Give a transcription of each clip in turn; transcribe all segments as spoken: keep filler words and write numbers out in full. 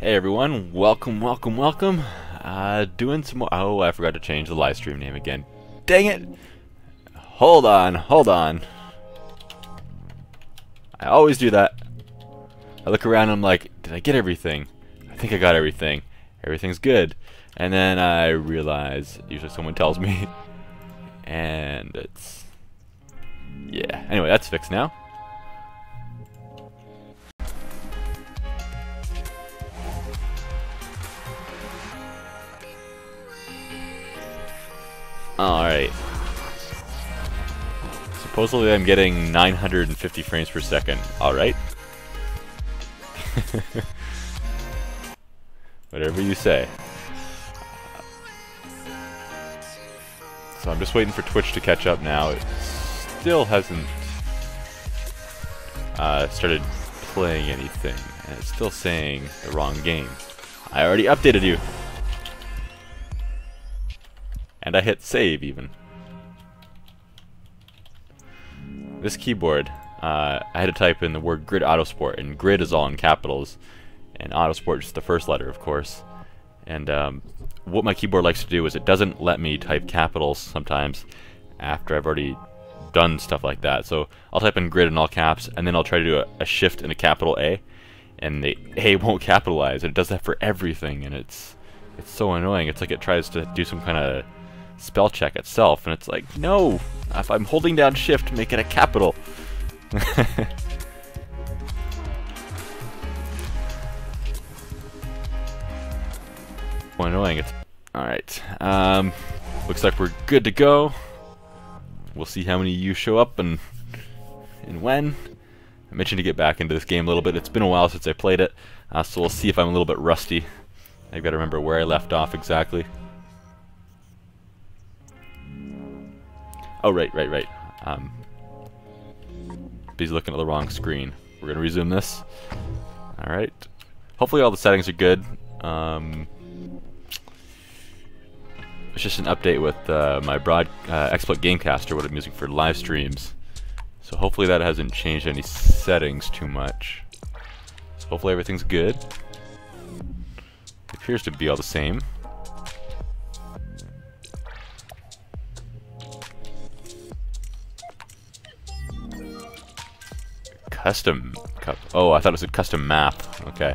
Hey everyone, welcome, welcome, welcome. Uh, doing some more. Oh, I forgot to change the live stream name again. Dang it! Hold on, hold on. I always do that. I look around and I'm like, did I get everything? I think I got everything. Everything's good. And then I realize, usually someone tells me. And it's... yeah. Anyway, that's fixed now. Alright. Supposedly I'm getting nine hundred fifty frames per second. Alright. Whatever you say. So I'm just waiting for Twitch to catch up now. It still hasn't uh, started playing anything. And it's still saying the wrong game. I already updated you. And I hit save even. This keyboard, uh, I had to type in the word GRID Autosport, and GRID is all in capitals, and Autosport is the first letter, of course. And um, what my keyboard likes to do is it doesn't let me type capitals sometimes after I've already done stuff like that. So I'll type in GRID in all caps, and then I'll try to do a, a shift and a capital A, and the A won't capitalize. And it does that for everything, and it's it's so annoying. It's like it tries to do some kind of spell check itself, and it's like, no! If I'm holding down shift, make it a capital! Oh, annoying. It's... alright. Um, looks like we're good to go. We'll see how many of you show up and and when. I mentioned to get back into this game a little bit. It's been a while since I played it, uh, so we'll see if I'm a little bit rusty. I've got to remember where I left off exactly. Oh, right, right, right. Um, busy looking at the wrong screen. We're going to resume this. Alright. Hopefully all the settings are good. Um, it's just an update with uh, my broad uh, XSplit Gamecaster, what I'm using for live streams. So hopefully that hasn't changed any settings too much. So hopefully everything's good. It appears to be all the same. Custom cup. Oh, I thought it said custom map. Okay.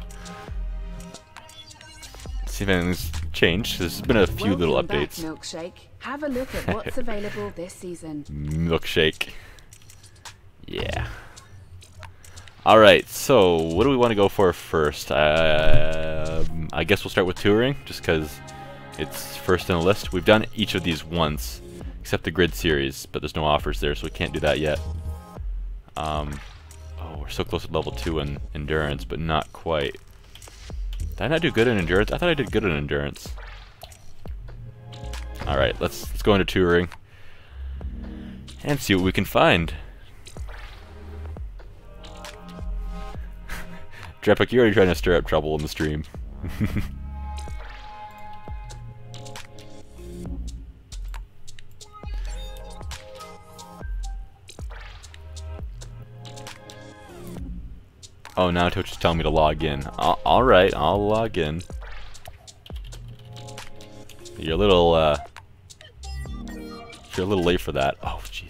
Let's see if anything's changed. There's been a few Welcome little updates. Back, milkshake. Have a look at what's available this season. Milkshake. Yeah. All right. So, what do we want to go for first? Uh, I guess we'll start with touring, just because it's first in the list. We've done each of these once, except the Grid series, but there's no offers there, so we can't do that yet. Um. Oh, we're so close to level two in endurance, but not quite. Did I not do good in endurance? I thought I did good in endurance. All right, let's let's go into touring and see what we can find. Drepic, you're already trying to stir up trouble in the stream. Oh, now Twitch is telling me to log in. Alright, I'll log in. You're a little, uh... you're a little late for that. Oh, jeez.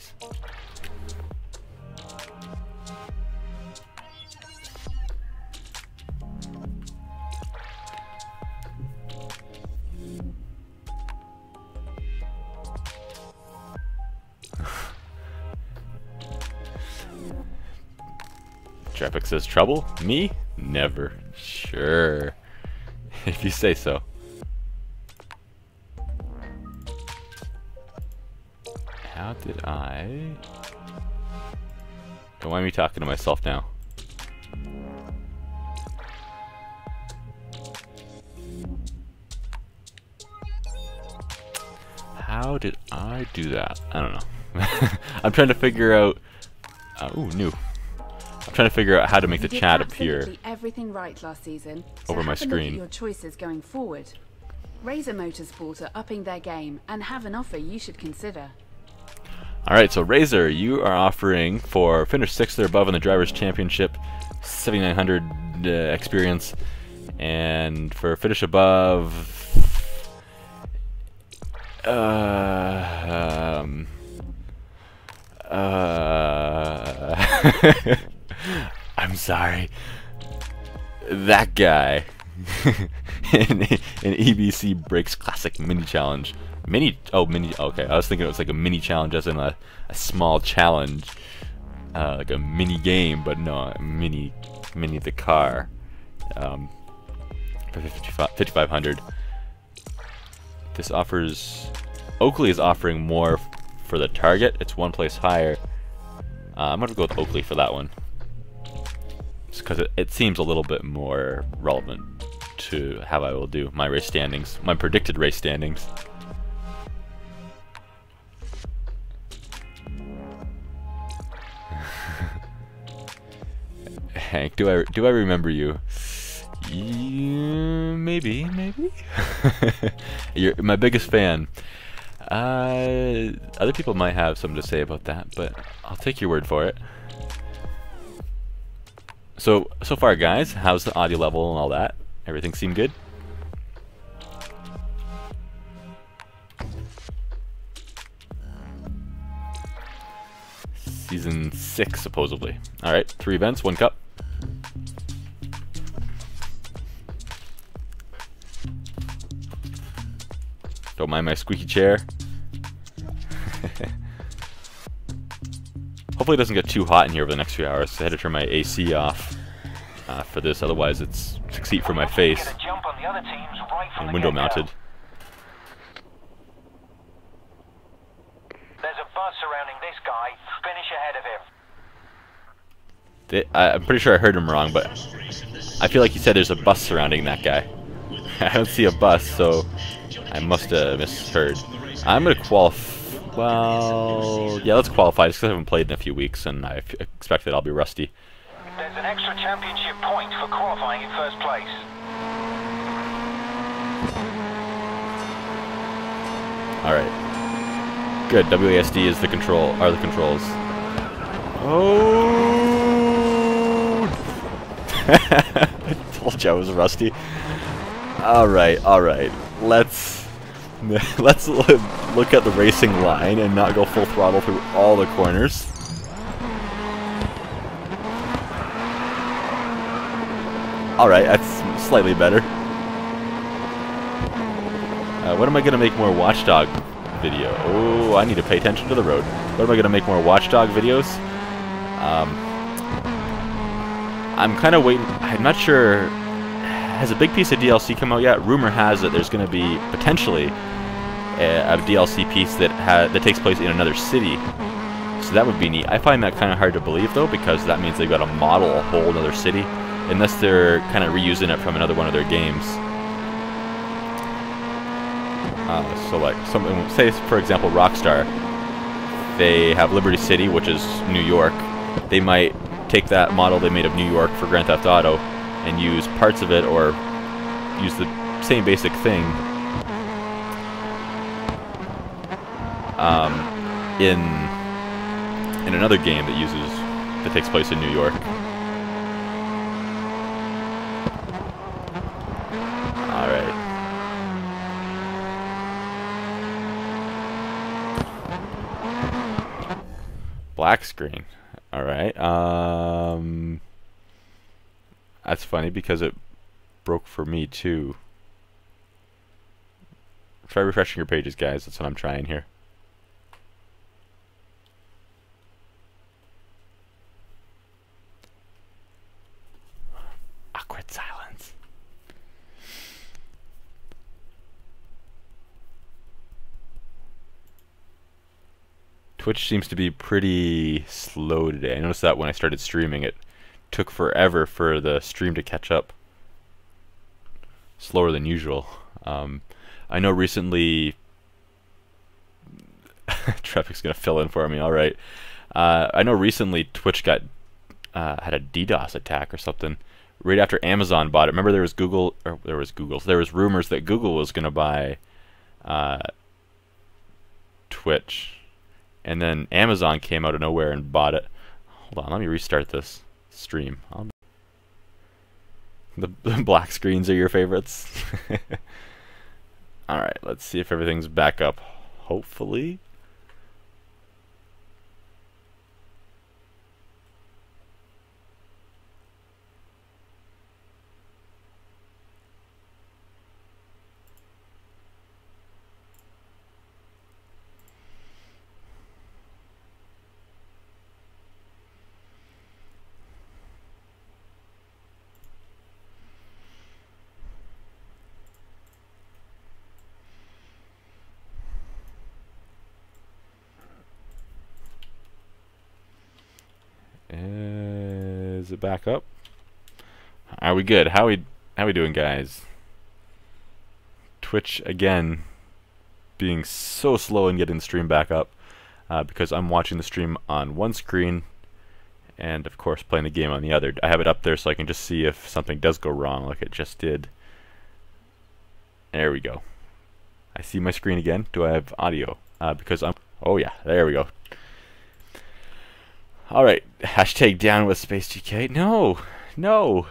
Drepic says trouble? Me? Never. Sure. If you say so. How did I... don't mind me talking to myself now. How did I do that? I don't know. I'm trying to figure out... Uh, ooh, new. I'm trying to figure out how to make the chat appear everything right last season, so over my screen. Your choices going forward. Razer Motorsports are upping their game and have an offer you should consider. All right, so Razer, you are offering for finish sixth or above in the Drivers' Championship, seventy-nine hundred uh, experience, And for finish above, uh, um, uh, I'm sorry, that guy in, in E B C Brakes Classic Mini Challenge. Mini, oh, mini, okay, I was thinking it was like a mini challenge as in a, a small challenge, uh, like a mini game, but no, mini, mini the car, um, for fifty-five hundred. This offers, Oakley is offering more for the target, it's one place higher. uh, I'm gonna go with Oakley for that one, just because it, it seems a little bit more relevant to how I will do my race standings, my predicted race standings. Hank, do I do I remember you? Yeah, maybe, maybe. You're my biggest fan. Uh, other people might have something to say about that, but I'll take your word for it. So so far, guys, how's the audio level and all that? Everything seemed good? Season six, supposedly. All right, three events, one cup. Don't mind my squeaky chair. Hopefully it doesn't get too hot in here over the next few hours. I had to turn my A C off uh, for this, otherwise it's six feet from my face and window mounted. There's a buzz surrounding this guy. Finish ahead of him. They, I, I'm pretty sure I heard him wrong, but I feel like he said there's a bus surrounding that guy. I don't see a bus, so I must have misheard. I'm gonna qualify. Well, yeah, let's qualify just because I haven't played in a few weeks, and I f expect that I'll be rusty. There's an extra championship point for qualifying in first place. All right. Good. W A S D is the control. Are the controls? Oh! I told you I was rusty. All right. All right. Let's let's look at the racing line and not go full throttle through all the corners. All right, that's slightly better. Uh, what am I gonna make more watchdog video? Oh, I need to pay attention to the road. What am I gonna make more watchdog videos? Um, I'm kind of waiting. I'm not sure. Has a big piece of D L C come out yet? Rumor has it there's going to be potentially a, a D L C piece that ha that takes place in another city, so that would be neat. I find that kind of hard to believe though, because that means they've got to model a whole other city, unless they're kind of reusing it from another one of their games. Uh, so like, some, say for example Rockstar, they have Liberty City, which is New York. They might take that model they made of New York for Grand Theft Auto and use parts of it, or use the same basic thing um, in in another game that uses that takes place in New York. All right. Black screen. All right. Um. That's funny because it broke for me too. Try refreshing your pages, guys. That's what I'm trying here. Awkward silence. Twitch seems to be pretty slow today. I noticed that when I started streaming it. Took forever for the stream to catch up. Slower than usual. Um, I know recently... Traffic's gonna fill in for me, alright. Uh, I know recently Twitch got uh, had a DDoS attack or something right after Amazon bought it. Remember there was Google... Or there was Google. There was rumors that Google was gonna buy uh, Twitch. And then Amazon came out of nowhere and bought it. Hold on, let me restart this stream. Um, The, the black screens are your favorites. Alright, let's see if everything's back up. Hopefully. Back up. Are we good? How we how we doing, guys? Twitch again being so slow in getting the stream back up uh, because I'm watching the stream on one screen and of course playing the game on the other. I have it up there so I can just see if something does go wrong, like it just did. There we go. I see my screen again. Do I have audio? Uh, because I'm. Oh yeah, there we go. Alright, hashtag down with SpaceGK. No, no,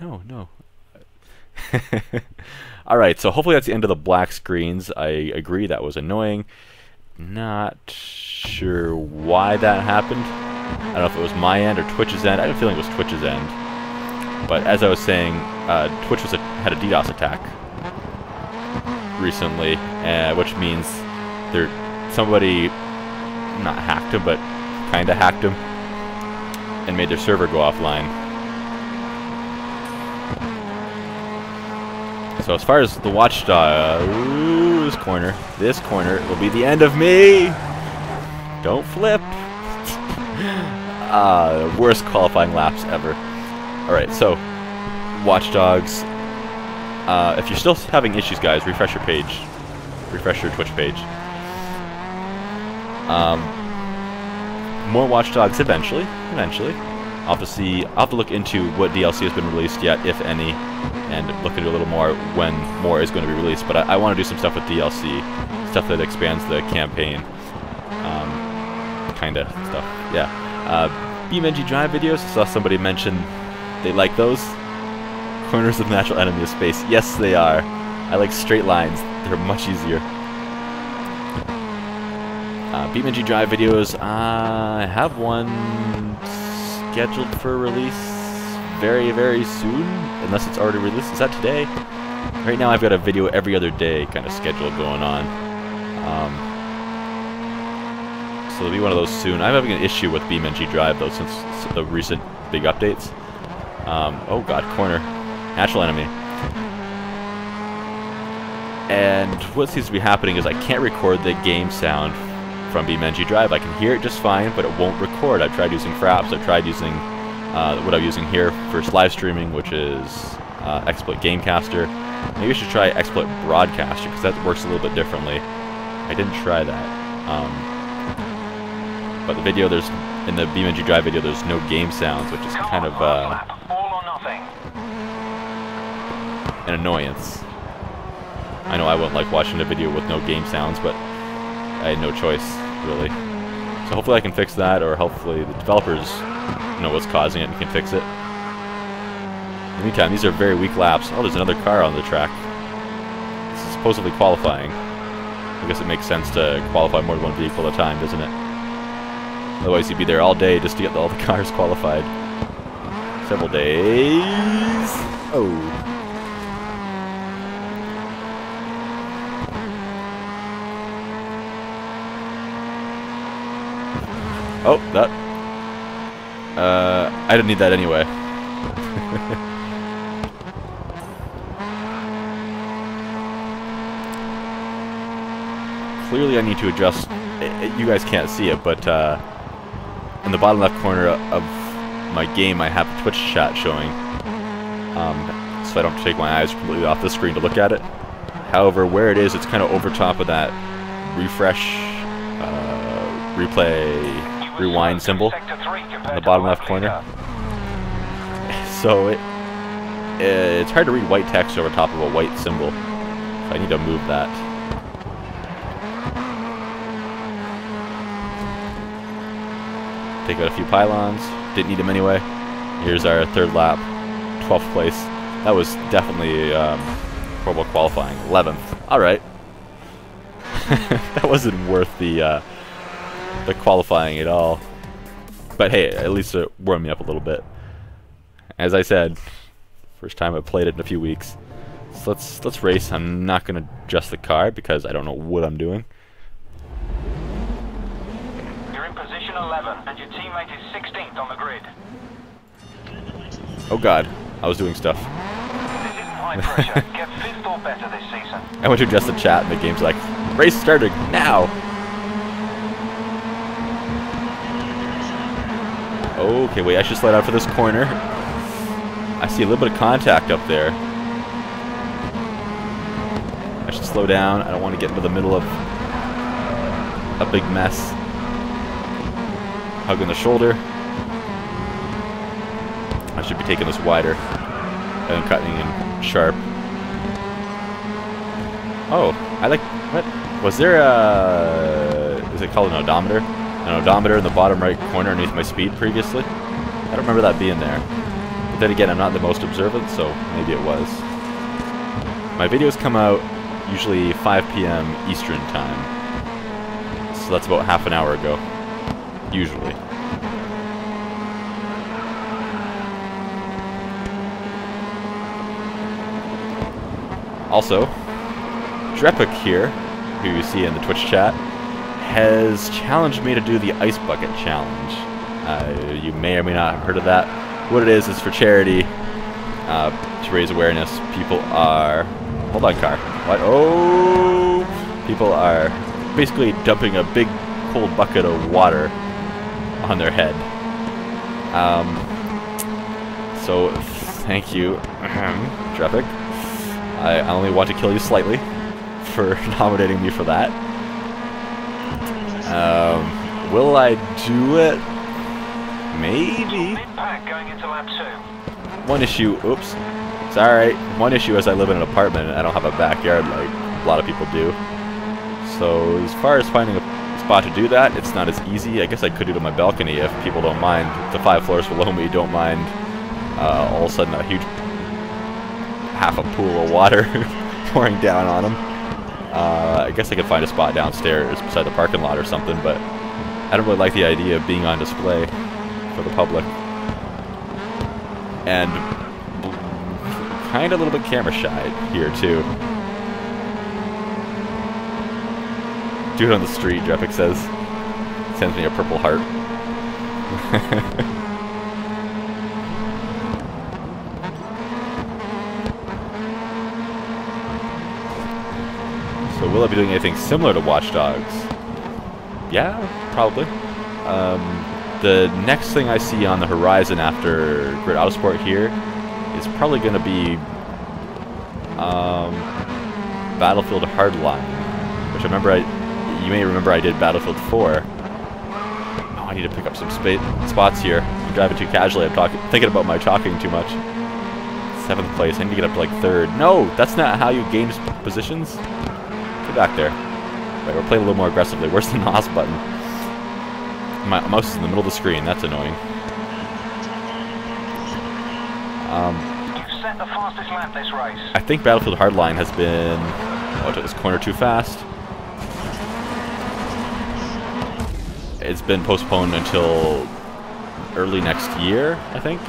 no, no. Alright, so hopefully that's the end of the black screens. I agree, that was annoying. Not sure why that happened. I don't know if it was my end or Twitch's end. I had a feeling it was Twitch's end. But as I was saying, uh, Twitch was a, had a DDoS attack recently, uh, which means there somebody, not hacked him, but kinda hacked him. And made their server go offline. So as far as the watchdog, ooh, this corner, this corner will be the end of me. Don't flip. Ah, worst qualifying laps ever. All right, so watchdogs. Uh, if you're still having issues, guys, refresh your page, refresh your Twitch page. Um. More watchdogs eventually, eventually. Obviously, I'll have to look into what D L C has been released yet, if any, and look into a little more when more is going to be released. But I, I want to do some stuff with D L C, stuff that expands the campaign, um, kind of stuff. Yeah. Uh, BeamNG Drive videos, I saw somebody mention they like those. Corners of the natural enemy of space. Yes, they are. I like straight lines. They're much easier. Uh, BeamNG Drive videos, uh, I have one scheduled for release very, very soon, unless it's already released. Is that today? Right now I've got a video every other day kind of schedule going on. Um, so there'll be one of those soon. I'm having an issue with BeamNG Drive, though, since the recent big updates. Um, oh god, corner. Natural enemy. And what seems to be happening is I can't record the game sound from BeamNG Drive. I can hear it just fine, but it won't record. I've tried using Fraps, I've tried using uh, what I'm using here for live streaming, which is uh, XSplit Gamecaster. Maybe I should try XSplit Broadcaster, because that works a little bit differently. I didn't try that. Um, but the video, there's in the BeamNG Drive video, there's no game sounds, which is kind of uh, an annoyance. I know I wouldn't like watching a video with no game sounds, but I had no choice, really. So hopefully I can fix that, or hopefully the developers know what's causing it and can fix it. In the meantime, these are very weak laps. Oh, there's another car on the track. This is supposedly qualifying. I guess it makes sense to qualify more than one vehicle at a time, doesn't it? Otherwise you'd be there all day just to get all the cars qualified. Several days... Oh... Oh, that... Uh, I didn't need that anyway. Clearly I need to adjust... It, it, you guys can't see it, but uh, in the bottom left corner of my game I have a Twitch chat showing. Um, so I don't take my eyes completely off the screen to look at it. However, where it is, it's kind of over top of that refresh... Uh, replay... rewind symbol on the bottom left corner. So it, it it's hard to read white text over top of a white symbol. So I need to move that. Take out a few pylons. Didn't need them anyway. Here's our third lap, twelfth place. That was definitely um, horrible qualifying. eleventh. Alright. That wasn't worth the uh, the qualifying at all. But hey, at least it warmed me up a little bit. As I said, first time I played it in a few weeks. So let's let's race. I'm not gonna adjust the car because I don't know what I'm doing. You're in position eleven, and your teammate is sixteenth on the grid. Oh God, I was doing stuff. This isn't high pressure. Get fifth or better this season. I went to adjust the chat, and the game's like, race starting now. Okay, wait. I should slide out for this corner. I see a little bit of contact up there. I should slow down. I don't want to get into the middle of a big mess. Hugging the shoulder. I should be taking this wider and cutting in sharp. Oh, I like. What was there? A, is it called an odometer? An odometer in the bottom right corner underneath my speed previously. I don't remember that being there. But then again, I'm not the most observant, so maybe it was. My videos come out usually five P M Eastern time, so that's about half an hour ago, usually. Also, Drepic here, who you see in the Twitch chat, has challenged me to do the Ice Bucket Challenge. Uh, you may or may not have heard of that. What it is, is for charity, uh, to raise awareness. People are... Hold on, car. What? Oh! People are basically dumping a big cold bucket of water on their head. Um, so, thank you, Drepic. I only want to kill you slightly for nominating me for that. Um, will I do it? Maybe. One issue, oops, it's alright. One issue is I live in an apartment and I don't have a backyard like a lot of people do. So as far as finding a spot to do that, it's not as easy. I guess I could do it on my balcony if people don't mind. The five floors below me don't mind uh, all of a sudden a huge half a pool of water pouring down on them. Uh, I guess I could find a spot downstairs beside the parking lot or something, but I don't really like the idea of being on display for the public. And kind of a little bit camera shy here too. Dude on the street, Drepic says. Sends me a purple heart. So will I be doing anything similar to Watch Dogs? Yeah, probably. Um, the next thing I see on the horizon after GRID Autosport here is probably going to be um, Battlefield Hardline, which I remember I, you may remember I did Battlefield four. Oh, I need to pick up some spa spots here. I'm driving too casually. I'm talking, thinking about my talking too much. Seventh place. I need to get up to like third. No, that's not how you game positions. Get back there. Right, we're playing a little more aggressively. Where's the N O S button? My mouse is in the middle of the screen. That's annoying. Um, You've set the fastest lap this race. I think Battlefield Hardline has been... Oh, I took this corner too fast. It's been postponed until early next year, I think.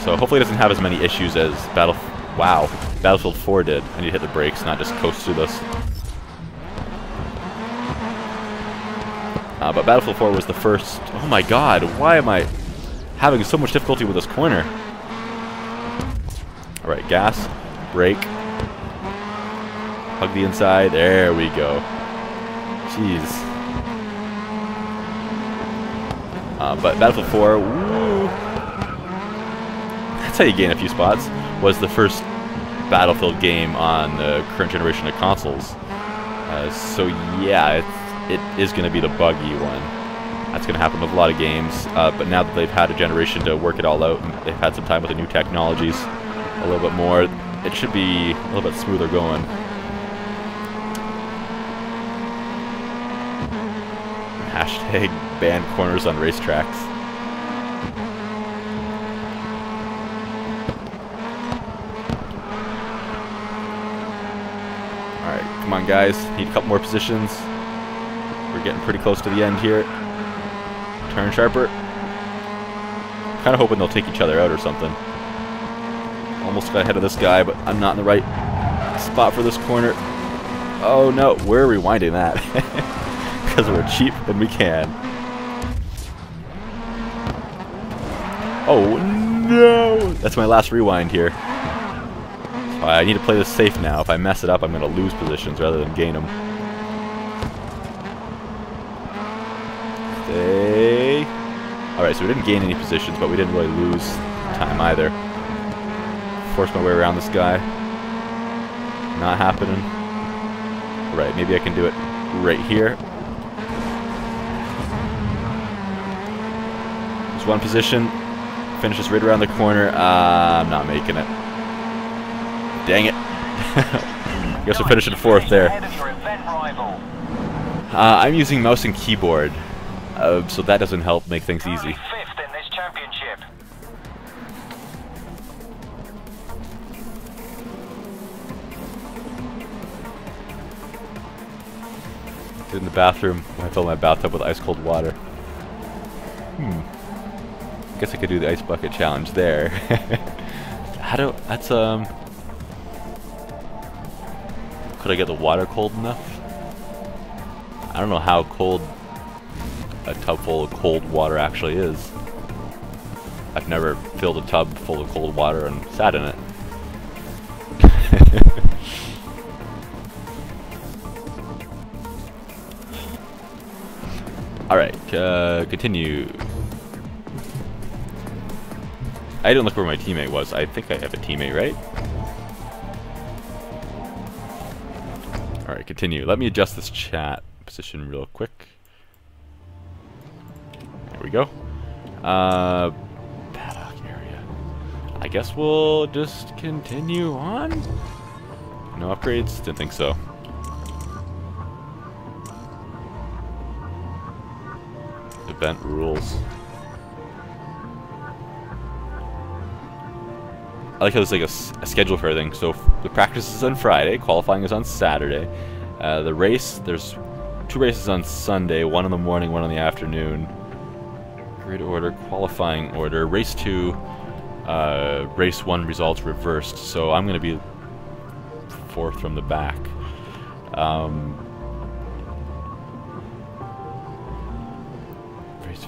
So hopefully it doesn't have as many issues as Battle... Wow, Battlefield four did. I need to hit the brakes, not just coast through this. Uh, but Battlefield four was the first... Oh my God, why am I... having so much difficulty with this corner. Alright, gas, brake, hug the inside, there we go. Jeez. Uh, but Battlefield four, woo. That's how you gain a few spots, was the first Battlefield game on the current generation of consoles. Uh, so yeah, it's, it is going to be the buggy one. That's going to happen with a lot of games, uh, but now that they've had a generation to work it all out, and they've had some time with the new technologies a little bit more, it should be a little bit smoother going. Hashtag ban corners on racetracks. Come on, guys. Need a couple more positions. We're getting pretty close to the end here. Turn sharper. Kind of hoping they'll take each other out or something. Almost got ahead of this guy, but I'm not in the right spot for this corner. Oh no, we're rewinding that. Because we're cheap and we can. Oh no! That's my last rewind here. So I need to play this safe now. If I mess it up, I'm going to lose positions rather than gain them. Stay. Alright, so we didn't gain any positions, but we didn't really lose time either. Force my way around this guy. Not happening. Right, maybe I can do it right here. Just one position. Finish this right around the corner. Uh, I'm not making it. Dang it. I guess we're finishing fourth there. Uh, I'm using mouse and keyboard, uh, so that doesn't help make things easy. In the bathroom, I filled my bathtub with ice cold water. Hmm. Guess I could do the ice bucket challenge there. How do? That's um. Could I get the water cold enough? I don't know how cold a tub full of cold water actually is. I've never filled a tub full of cold water and sat in it. Alright, uh, continue. I didn't look where my teammate was. I think I have a teammate, right? Alright, continue. Let me adjust this chat position real quick. There we go. Uh, paddock area. I guess we'll just continue on? No upgrades? Didn't think so. Event rules. I like how there's like a, a schedule for everything. So the practice is on Friday, qualifying is on Saturday. Uh, the race, there's two races on Sunday, one in the morning, one in the afternoon. Grid order, qualifying order, race two, uh, race one results reversed. So I'm going to be fourth from the back. Um,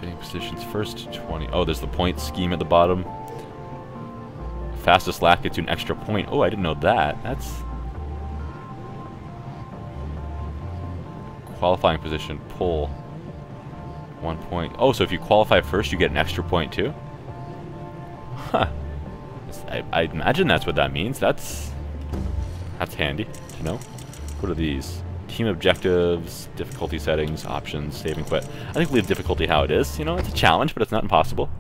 Fitting positions first, twenty. Oh, there's the point scheme at the bottom. Fastest lap gets you an extra point. Oh, I didn't know that. That's qualifying position pull. One point. Oh, so if you qualify first, you get an extra point too. Huh. I, I imagine that's what that means. That's that's handy to know. What are these? Team objectives, difficulty settings, options, save and quit. I think leave difficulty how it is. You know, it's a challenge, but it's not impossible.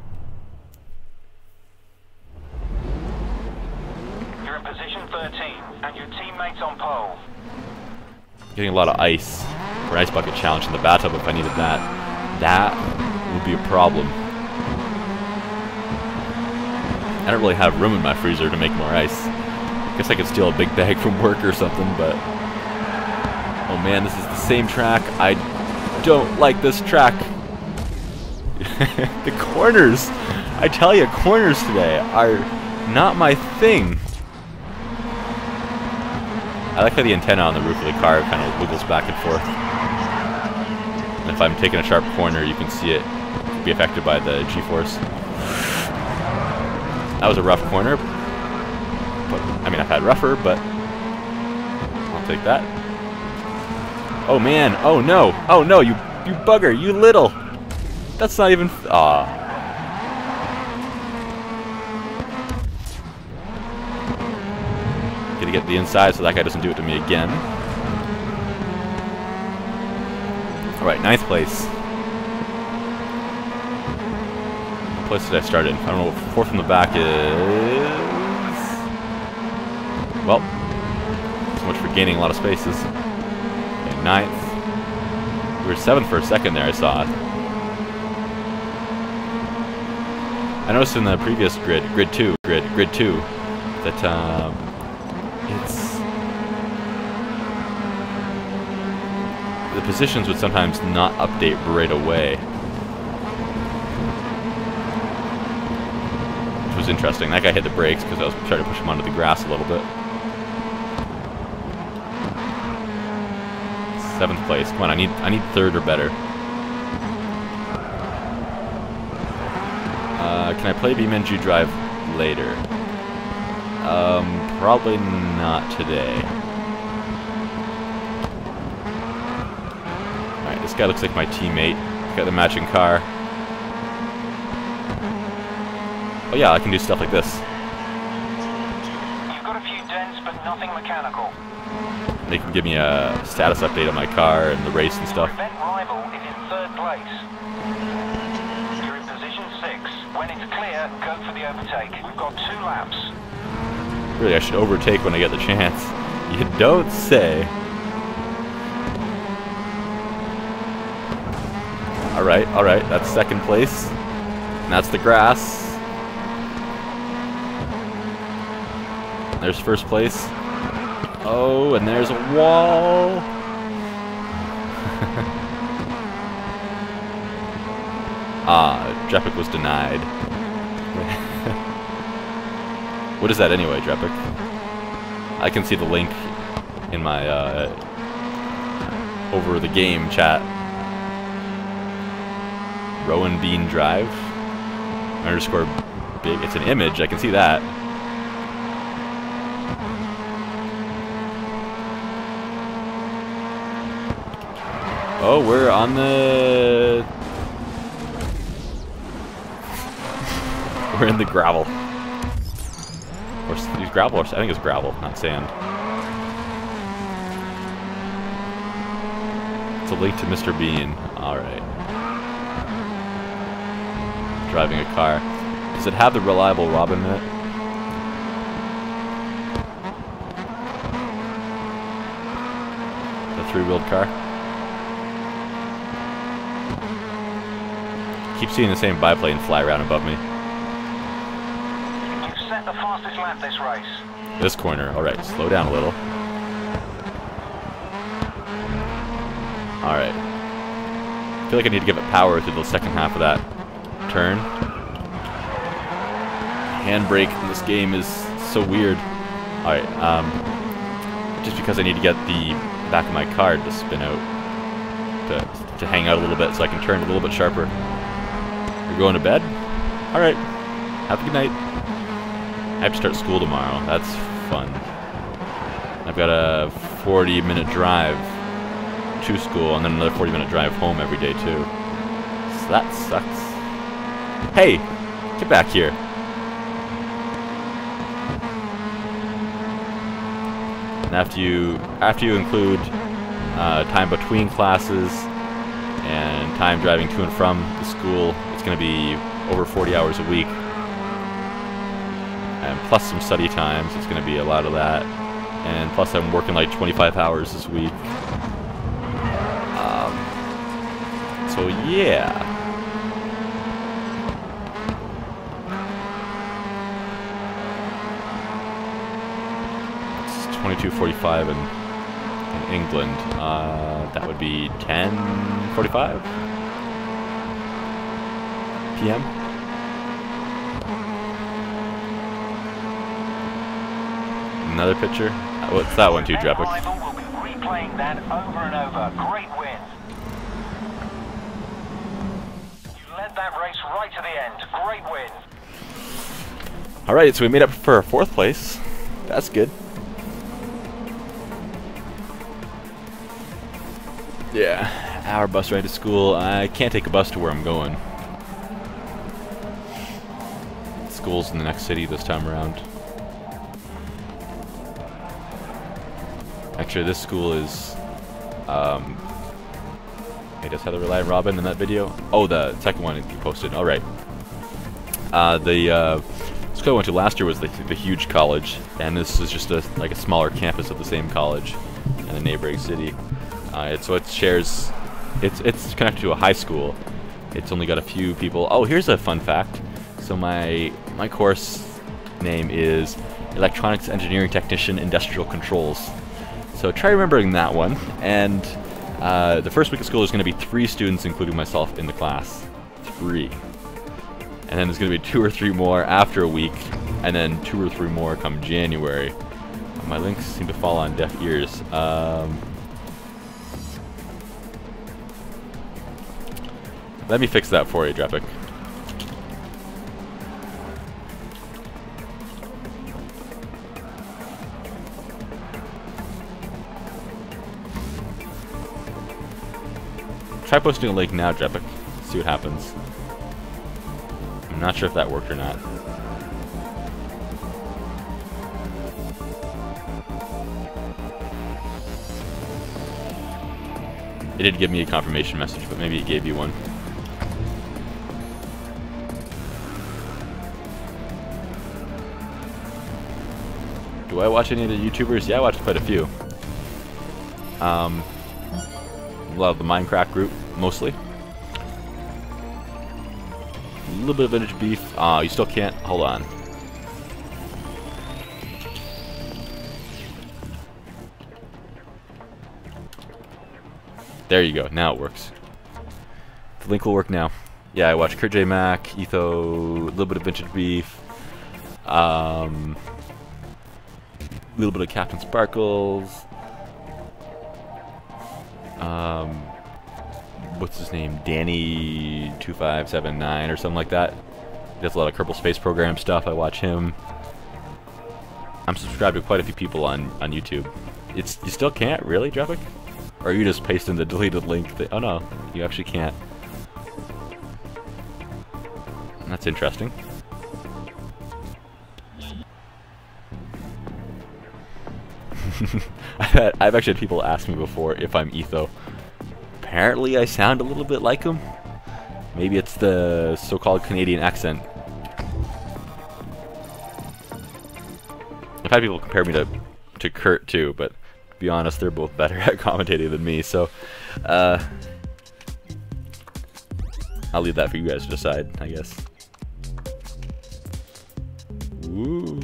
You're in position thirteen, and your teammates on pole. Getting a lot of ice for an ice bucket challenge in the bathtub. If I needed that, that would be a problem. I don't really have room in my freezer to make more ice. I guess I could steal a big bag from work or something, but. Oh man, this is the same track. I don't like this track. The corners! I tell you, corners today are not my thing. I like how the antenna on the roof of the car kind of wiggles back and forth. And if I'm taking a sharp corner, you can see it be affected by the G-force. That was a rough corner. But, I mean, I've had rougher, but I'll take that. Oh man, oh no, oh no, you you bugger, you little! That's not even... Aw. Gotta get the inside so that guy doesn't do it to me again. Alright, ninth place. What place did I start in? I don't know what four from the back is... Well, so much for gaining a lot of spaces. ninth. We were seventh for a second there, I saw it. I noticed in the previous grid, grid two, grid, grid two, that um, it's positions would sometimes not update right away. Which was interesting. That guy hit the brakes because I was trying to push him onto the grass a little bit. Seventh place. Come on, I need I need third or better. Uh, can I play BeamNG Drive later? Um, probably not today. Alright, this guy looks like my teammate. He's got the matching car. Oh yeah, I can do stuff like this. You've got a few dents, but nothing mechanical. They can give me a status update on my car and the race and stuff. Your event rival is in third place. You're in position six. When it's clear, go for the overtake. We've got two laps. Really, I should overtake when I get the chance. You don't say. Alright, alright, that's second place. And that's the grass. There's first place. Oh, and there's a wall. Ah, Drepic was denied. What is that anyway, Drepic? I can see the link in my uh, over the game chat. Rowan Bean Drive underscore big. It's an image. I can see that. Oh, we're on the... we're in the gravel. Or use gravel, or I think it's gravel, not sand. It's a link to Mister Bean. Alright. Driving a car. Does it have the reliable Robin in it? The three-wheeled car? Keep seeing the same biplane fly around above me. You've set the fastest lap this race. This corner. Alright, slow down a little. Alright. I feel like I need to give it power through the second half of that turn. Handbrake in this game is so weird. Alright, um... just because I need to get the back of my car to spin out. To, to hang out a little bit so I can turn a little bit sharper. You're going to bed? Alright. Have a good night. I have to start school tomorrow. That's fun. I've got a forty minute drive to school and then another forty minute drive home every day too. So that sucks. Hey! Get back here! And after you, after you include uh, time between classes and time driving to and from the school, it's going to be over forty hours a week, and plus some study times, it's going to be a lot of that, and plus I'm working like twenty-five hours this week, um, so yeah. It's twenty-two forty-five and in England, uh, that would be ten forty-five? P M Another picture? What's that one too, Drepic? We'll be replaying that over and over. Great win. You led that race right to the end. Great win. Alright, so we made up for fourth place. That's good. Yeah, our bus ride to school. I can't take a bus to where I'm going. Schools in the next city this time around. Actually, this school is. Um, I just had the Reliant Robin in that video. Oh, the second one you posted. All right. Uh, the uh, school I went to last year was the, the huge college, and this is just a, like a smaller campus of the same college in a neighboring city. Uh, it, so it shares. It's it's connected to a high school. It's only got a few people. Oh, here's a fun fact. So my my course name is Electronics Engineering Technician Industrial Controls. So try remembering that one, and Uh, the first week of school, there's going to be three students, including myself, in the class. Three. And then there's going to be two or three more after a week, and then two or three more come January. My links seem to fall on deaf ears. Um, let me fix that for you, Drappic. Try posting a link now, Drepic. See what happens. I'm not sure if that worked or not. It did give me a confirmation message, but maybe it gave you one. Do I watch any of the YouTubers? Yeah, I watch quite a few. Um... A lot of the Minecraft group, mostly. A little bit of vintage beef. Ah, uh, you still can't. Hold on. There you go. Now it works. The link will work now. Yeah, I watch Kurt J. Mac, Etho, a little bit of vintage beef, um, a little bit of Captain Sparkles. Um, what's his name? Danny two five seven nine or something like that. He does a lot of Kerbal Space Program stuff. I watch him. I'm subscribed to quite a few people on, on YouTube. It's you still can't really, Draffic? Or are you just pasting the deleted link? That, oh no, you actually can't. That's interesting. I've, had, I've actually had people ask me before if I'm Etho. Apparently I sound a little bit like him. Maybe it's the so-called Canadian accent. I've had people compare me to, to Kurt too, but to be honest, they're both better at commentating than me, so uh, I'll leave that for you guys to decide, I guess. Ooh.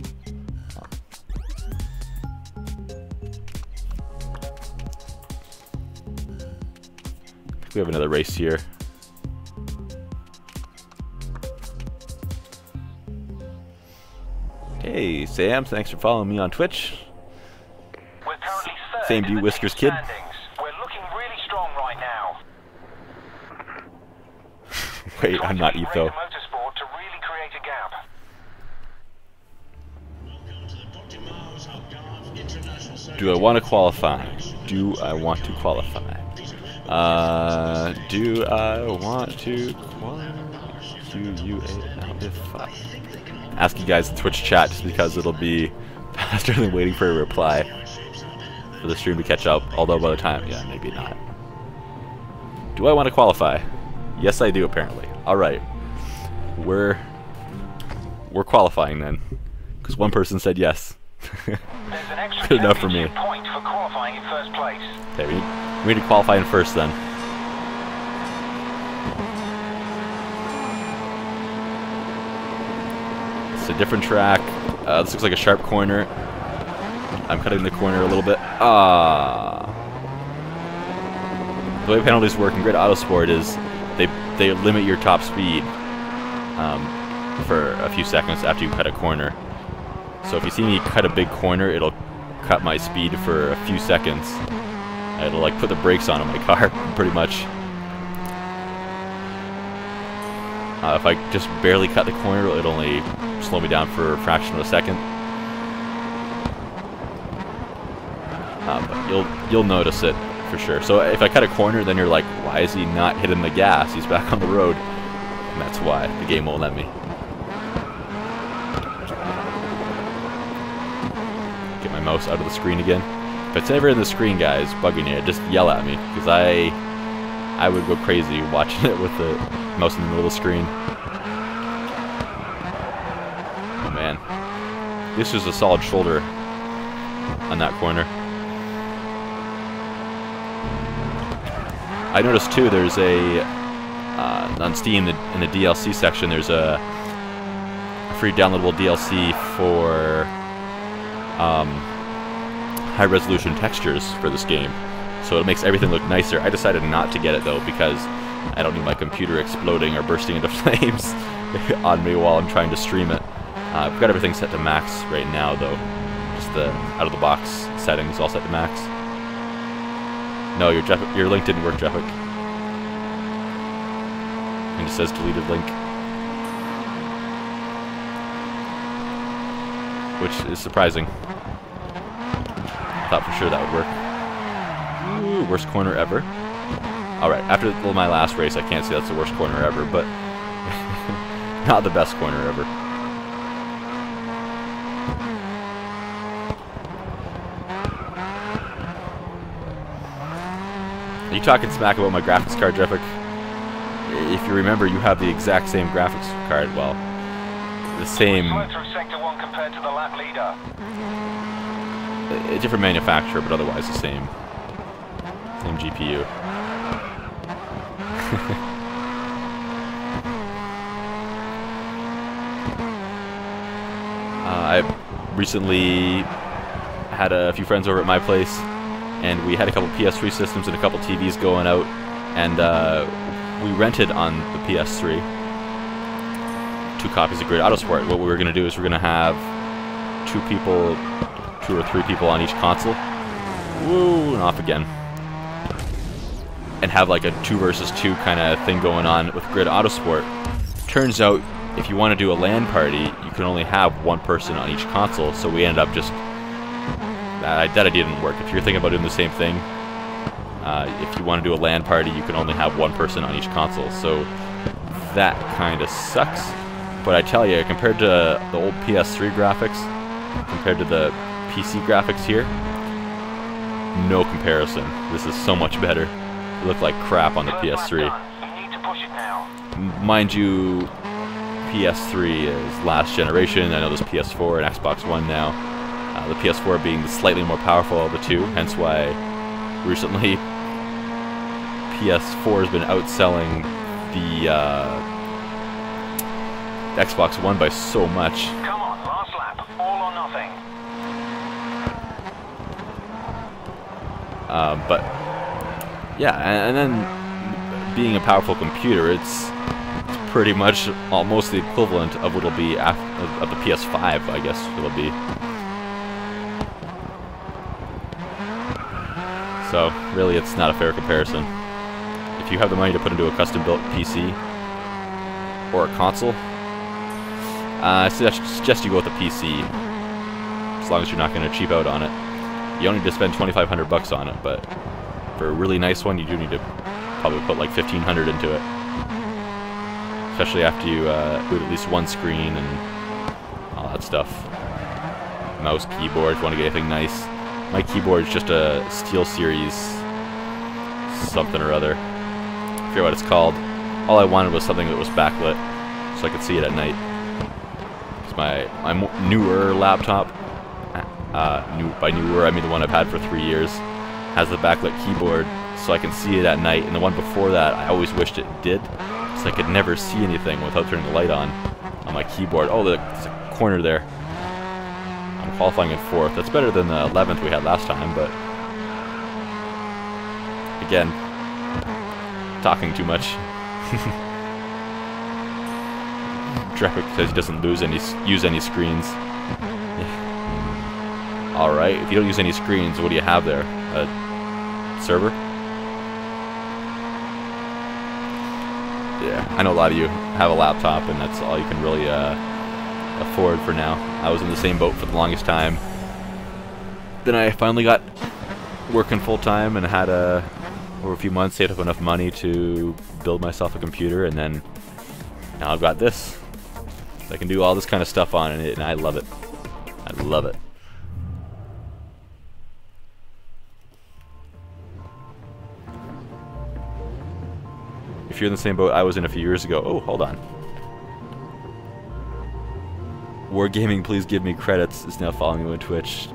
We have another race here. Hey, Sam, thanks for following me on Twitch. We're currently third. Same to you, Whiskers Kid. We're looking really strong right now. Wait, I'm not Etho. Razer Motorsport to really create a gap. Do I want to qualify? Do I want to qualify? Uh, do I want to do U A L F five? Ask you guys in Twitch chat just because it'll be faster than waiting for a reply for the stream to catch up, although by the time, yeah, maybe not. Do I want to qualify? Yes, I do, apparently. Alright. We're, we're qualifying then, because one person said yes. Good enough for me. Point for qualifying in first place. Okay, we need We need to qualify in first, then. It's a different track. Uh, this looks like a sharp corner. I'm cutting the corner a little bit. Ah. The way penalties work in GRID Autosport is they they limit your top speed um, for a few seconds after you cut a corner. So if you see me cut a big corner, it'll cut my speed for a few seconds. I had to like put the brakes on in my car, pretty much. Uh, if I just barely cut the corner, it'd only slow me down for a fraction of a second. Uh, but you'll you'll notice it for sure. So if I cut a corner, then you're like, why is he not hitting the gas? He's back on the road, and that's why the game won't let me. Get my mouse out of the screen again. If it's ever in the screen, guys, bugging you, just yell at me, because I I would go crazy watching it with the mouse in the middle of the screen. Oh man. This is a solid shoulder on that corner. I noticed too, there's a, uh, on Steam, in the, in the D L C section, there's a, a free downloadable D L C for um, high resolution textures for this game. so it makes everything look nicer. I decided not to get it, though, because I don't need my computer exploding or bursting into flames on me while I'm trying to stream it. Uh, I've got everything set to max right now, though. Just the out-of-the-box settings all set to max. No, your, your link didn't work, Draffic. And it says deleted link. Which is surprising. I thought for sure that would work. Ooh, worst corner ever. Alright, after my last race, I can't say that's the worst corner ever, but not the best corner ever. Are you talking smack about my graphics card, Draffic? If you remember, you have the exact same graphics card. Well, the same. A different manufacturer, but otherwise the same. Same G P U. uh, I recently had a few friends over at my place, and we had a couple P S three systems and a couple T Vs going out, and uh, we rented on the P S three two copies of GRID Autosport. What we were going to do is we're going to have two people, two or three people on each console. Woo, and off again. And have like a two versus two kind of thing going on with GRID Autosport. Turns out, if you want to do a LAN party, you can only have one person on each console, so we ended up just... That, that idea didn't work. If you're thinking about doing the same thing, uh, if you want to do a LAN party, you can only have one person on each console, so that kind of sucks. But I tell you, compared to the old P S three graphics, compared to the P C graphics here, no comparison. This is so much better. It looked like crap on the P S three. You need to push it now. Mind you, P S three is last generation. I know there's P S four and Xbox One now. Uh, the P S four being the slightly more powerful of the two, hence why recently P S four has been outselling the uh, Xbox One by so much. Come on, last lap, all or nothing. Uh, but yeah, and then being a powerful computer, it's, it's pretty much almost the equivalent of what it'll be after, of the P S five, I guess it'll be. So really, it's not a fair comparison. If you have the money to put into a custom-built P C or a console, uh, I suggest you go with a P C, as long as you're not going to cheap out on it. You don't need to spend twenty-five hundred bucks on it, but for a really nice one, you do need to probably put like fifteen hundred into it, especially after you uh, boot at least one screen and all that stuff. Mouse, keyboard, if you want to get anything nice. My keyboard is just a Steel Series something or other. I forget what it's called. All I wanted was something that was backlit, so I could see it at night. Because my my newer laptop, uh, new, by newer I mean the one I've had for three years, has the backlit keyboard, so I can see it at night. And the one before that, I always wished it did, so I could never see anything without turning the light on on my keyboard. Oh, there's a corner there. I'm qualifying in fourth. That's better than the eleventh we had last time, but again, talking too much. Drepic says he doesn't lose any, use any screens. All right, if you don't use any screens, what do you have there? A server? Yeah, I know a lot of you have a laptop, and that's all you can really uh, afford for now. I was in the same boat for the longest time. Then I finally got working full time and had a, over a few months, saved up enough money to build myself a computer, and then now I've got this. I can do all this kind of stuff on it, and I love it. I love it. If you're in the same boat I was in a few years ago, oh, hold on. Wargaming, please give me credits, is now following you on Twitch.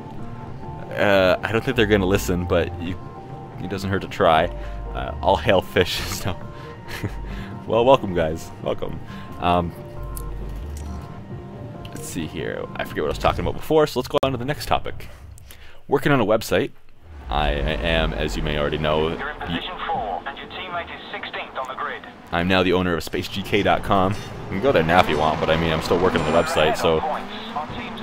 Uh, I don't think they're going to listen, but you, it doesn't hurt to try. Uh, all hail fish. So. Well, welcome, guys. Welcome. Um, let's see here. I forget what I was talking about before, so let's go on to the next topic. Working on a website. I am, as you may already know, you're in position four, and your teammate is sixteenth on the grid. I'm now the owner of Space G K dot com. You can go there now if you want, but I mean, I'm still working on the website, so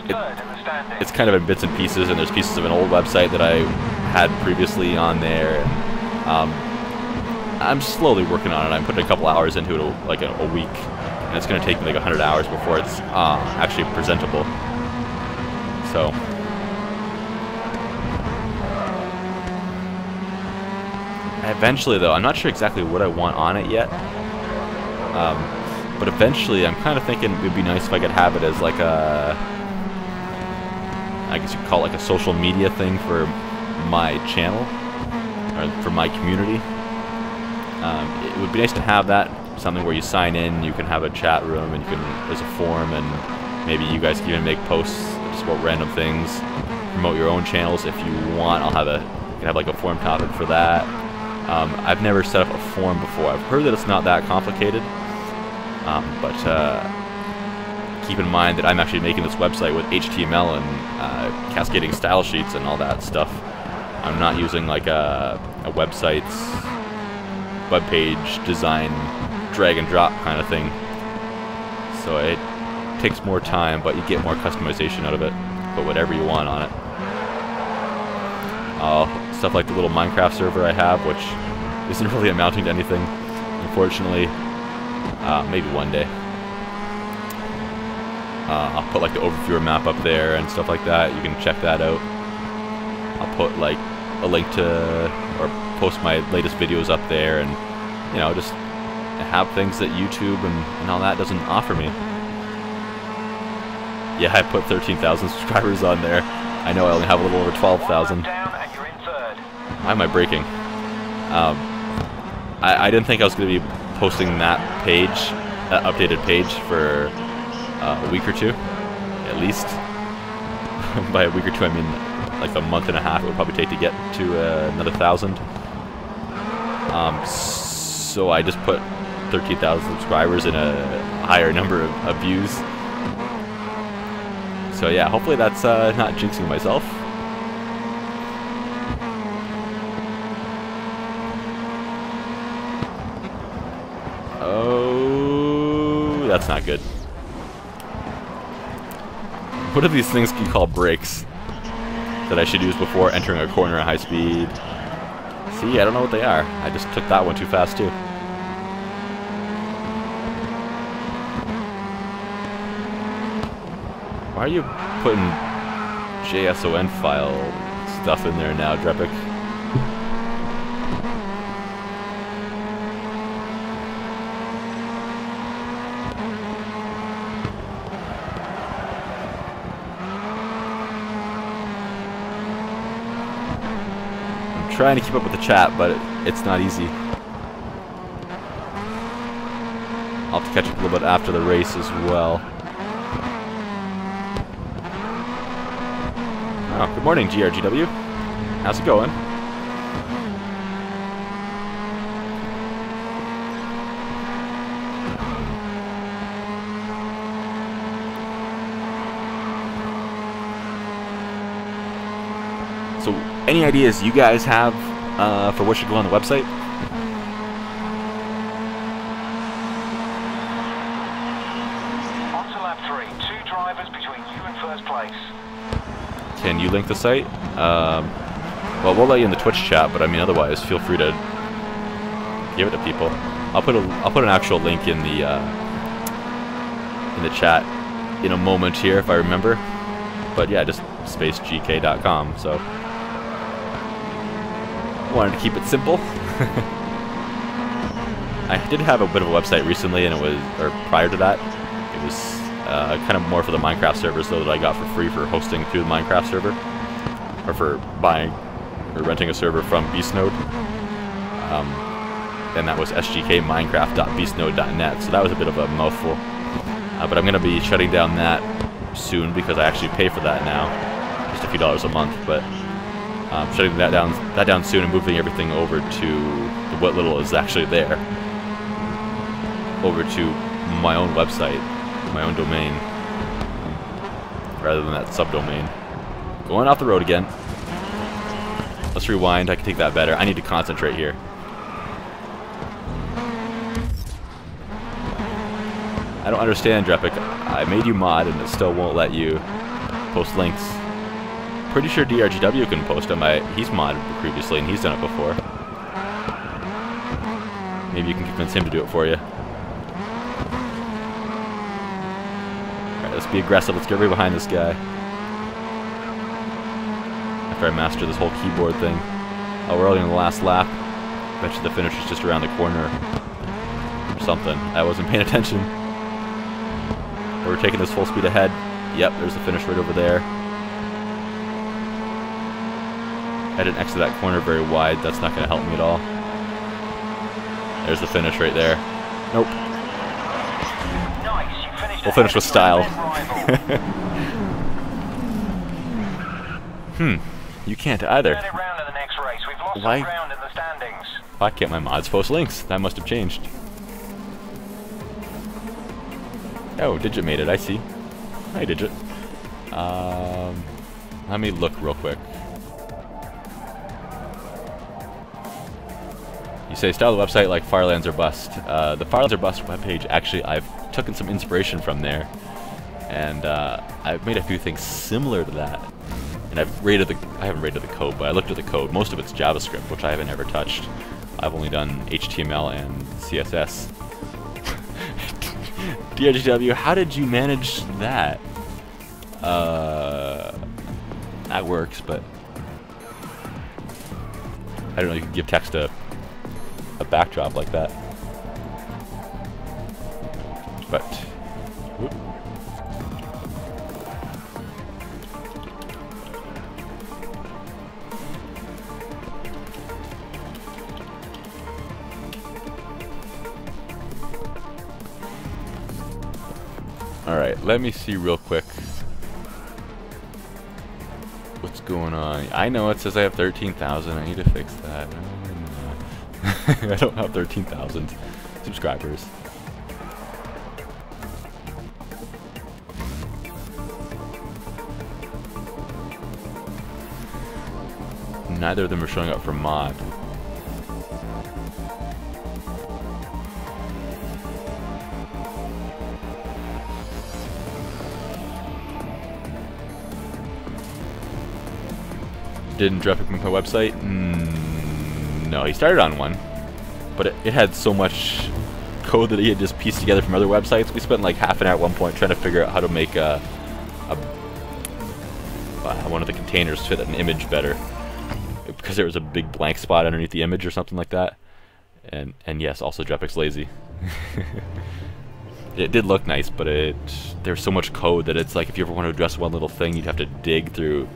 it, it's kind of in bits and pieces, and there's pieces of an old website that I had previously on there. And, um, I'm slowly working on it. I'm putting a couple hours into it, like a, a week, and it's going to take me like a hundred hours before it's uh, actually presentable. So... eventually, though, I'm not sure exactly what I want on it yet, um, but eventually I'm kind of thinking it would be nice if I could have it as like a, I guess you could call it like a social media thing for my channel, or for my community. Um, it would be nice to have that, something where you sign in, you can have a chat room, and you can, there's a forum, and maybe you guys can even make posts just about random things, promote your own channels if you want. I'll have a, you can have like a forum topic for that. Um, I've never set up a form before. I've heard that it's not that complicated, um, but uh, keep in mind that I'm actually making this website with H T M L and uh, cascading style sheets and all that stuff. I'm not using like a, a website's webpage design drag and drop kind of thing. So it takes more time, but you get more customization out of it. Put whatever you want on it. Uh, Stuff like the little Minecraft server I have, which isn't really amounting to anything, unfortunately. Uh, maybe one day. Uh, I'll put like the overviewer map up there and stuff like that. You can check that out. I'll put like a link to, or post my latest videos up there, and you know, just have things that YouTube and, and all that doesn't offer me. Yeah, I put thirteen thousand subscribers on there. I know I only have a little over twelve thousand. Why am I breaking? Um, I, I didn't think I was going to be posting that page, that updated page, for uh, a week or two, at least. By a week or two, I mean like a month and a half it would probably take to get to uh, another thousand. Um, so I just put thirteen thousand subscribers and a higher number of, of views. So yeah, hopefully that's uh, not jinxing myself. Oh, that's not good. What are these things you call brakes that I should use before entering a corner at high speed? See, I don't know what they are. I just took that one too fast, too. Why are you putting J S O N file stuff in there now, Drepic? Trying to keep up with the chat, but it, it's not easy. I'll have to catch up a little bit after the race as well. Oh, good morning, G R G W. How's it going? Any ideas you guys have uh, for what should go on the website? On to lap three, two drivers between you and first place. Can you link the site? Um, well, we'll let you in the Twitch chat, but I mean, otherwise, feel free to give it to people. I'll put a I'll put an actual link in the uh, in the chat in a moment here if I remember. But yeah, just space G K dot com. So. Wanted to keep it simple. I did have a bit of a website recently, and it was, or prior to that, it was uh, kind of more for the Minecraft servers, though, that I got for free for hosting through the Minecraft server, or for buying or renting a server from BeastNode, um, and that was S G K minecraft dot beastnode dot net. So that was a bit of a mouthful, uh, but I'm going to be shutting down that soon because I actually pay for that now, just a few dollars a month, but. Um, shutting that down, that down soon, and moving everything over to what little is actually there, over to my own website, my own domain, rather than that subdomain. Going off the road again. Let's rewind. I can take that better. I need to concentrate here. I don't understand, Drepic. I made you mod and it still won't let you post links. Pretty sure D R G W can post them. I, he's modded previously and he's done it before. Maybe you can convince him to do it for you. Alright, let's be aggressive. Let's get right behind this guy. After I master this whole keyboard thing. Oh, we're only on the last lap. Bet you the finish is just around the corner. Or something. I wasn't paying attention. We're taking this full speed ahead. Yep, there's the finish right over there. I didn't exit that corner very wide. That's not going to help me at all. There's the finish right there. Nope. We'll finish with style. Hmm. You can't either. Why? Why can't my mods post links? That must have changed. Oh, Digit made it, I see. Hi, Digit. Um, let me look real quick. You say, style the website like Firelands or Bust. Uh, the Firelands or Bust webpage, actually, I've taken some inspiration from there. And uh, I've made a few things similar to that. And I've rated the, I haven't rated the code, but I looked at the code. Most of it's JavaScript, which I haven't ever touched. I've only done H T M L and C S S. D R G W, how did you manage that? Uh, that works, but I don't know. You can give text a a backdrop like that, but whoop. Alright, let me see real quick what's going on. I know it says I have thirteen thousand. I need to fix that. I don't have thirteen thousand subscribers. Neither of them are showing up for mod. Didn't Draffic make my website? Mm, no, he started on one, but it, it had so much code that he had just pieced together from other websites. We spent like half an hour at one point trying to figure out how to make a, a, uh, one of the containers fit an image better, because there was a big blank spot underneath the image or something like that. And and yes, also Draffic's lazy. It did look nice, but it there's so much code that it's like if you ever want to address one little thing, you'd have to dig through,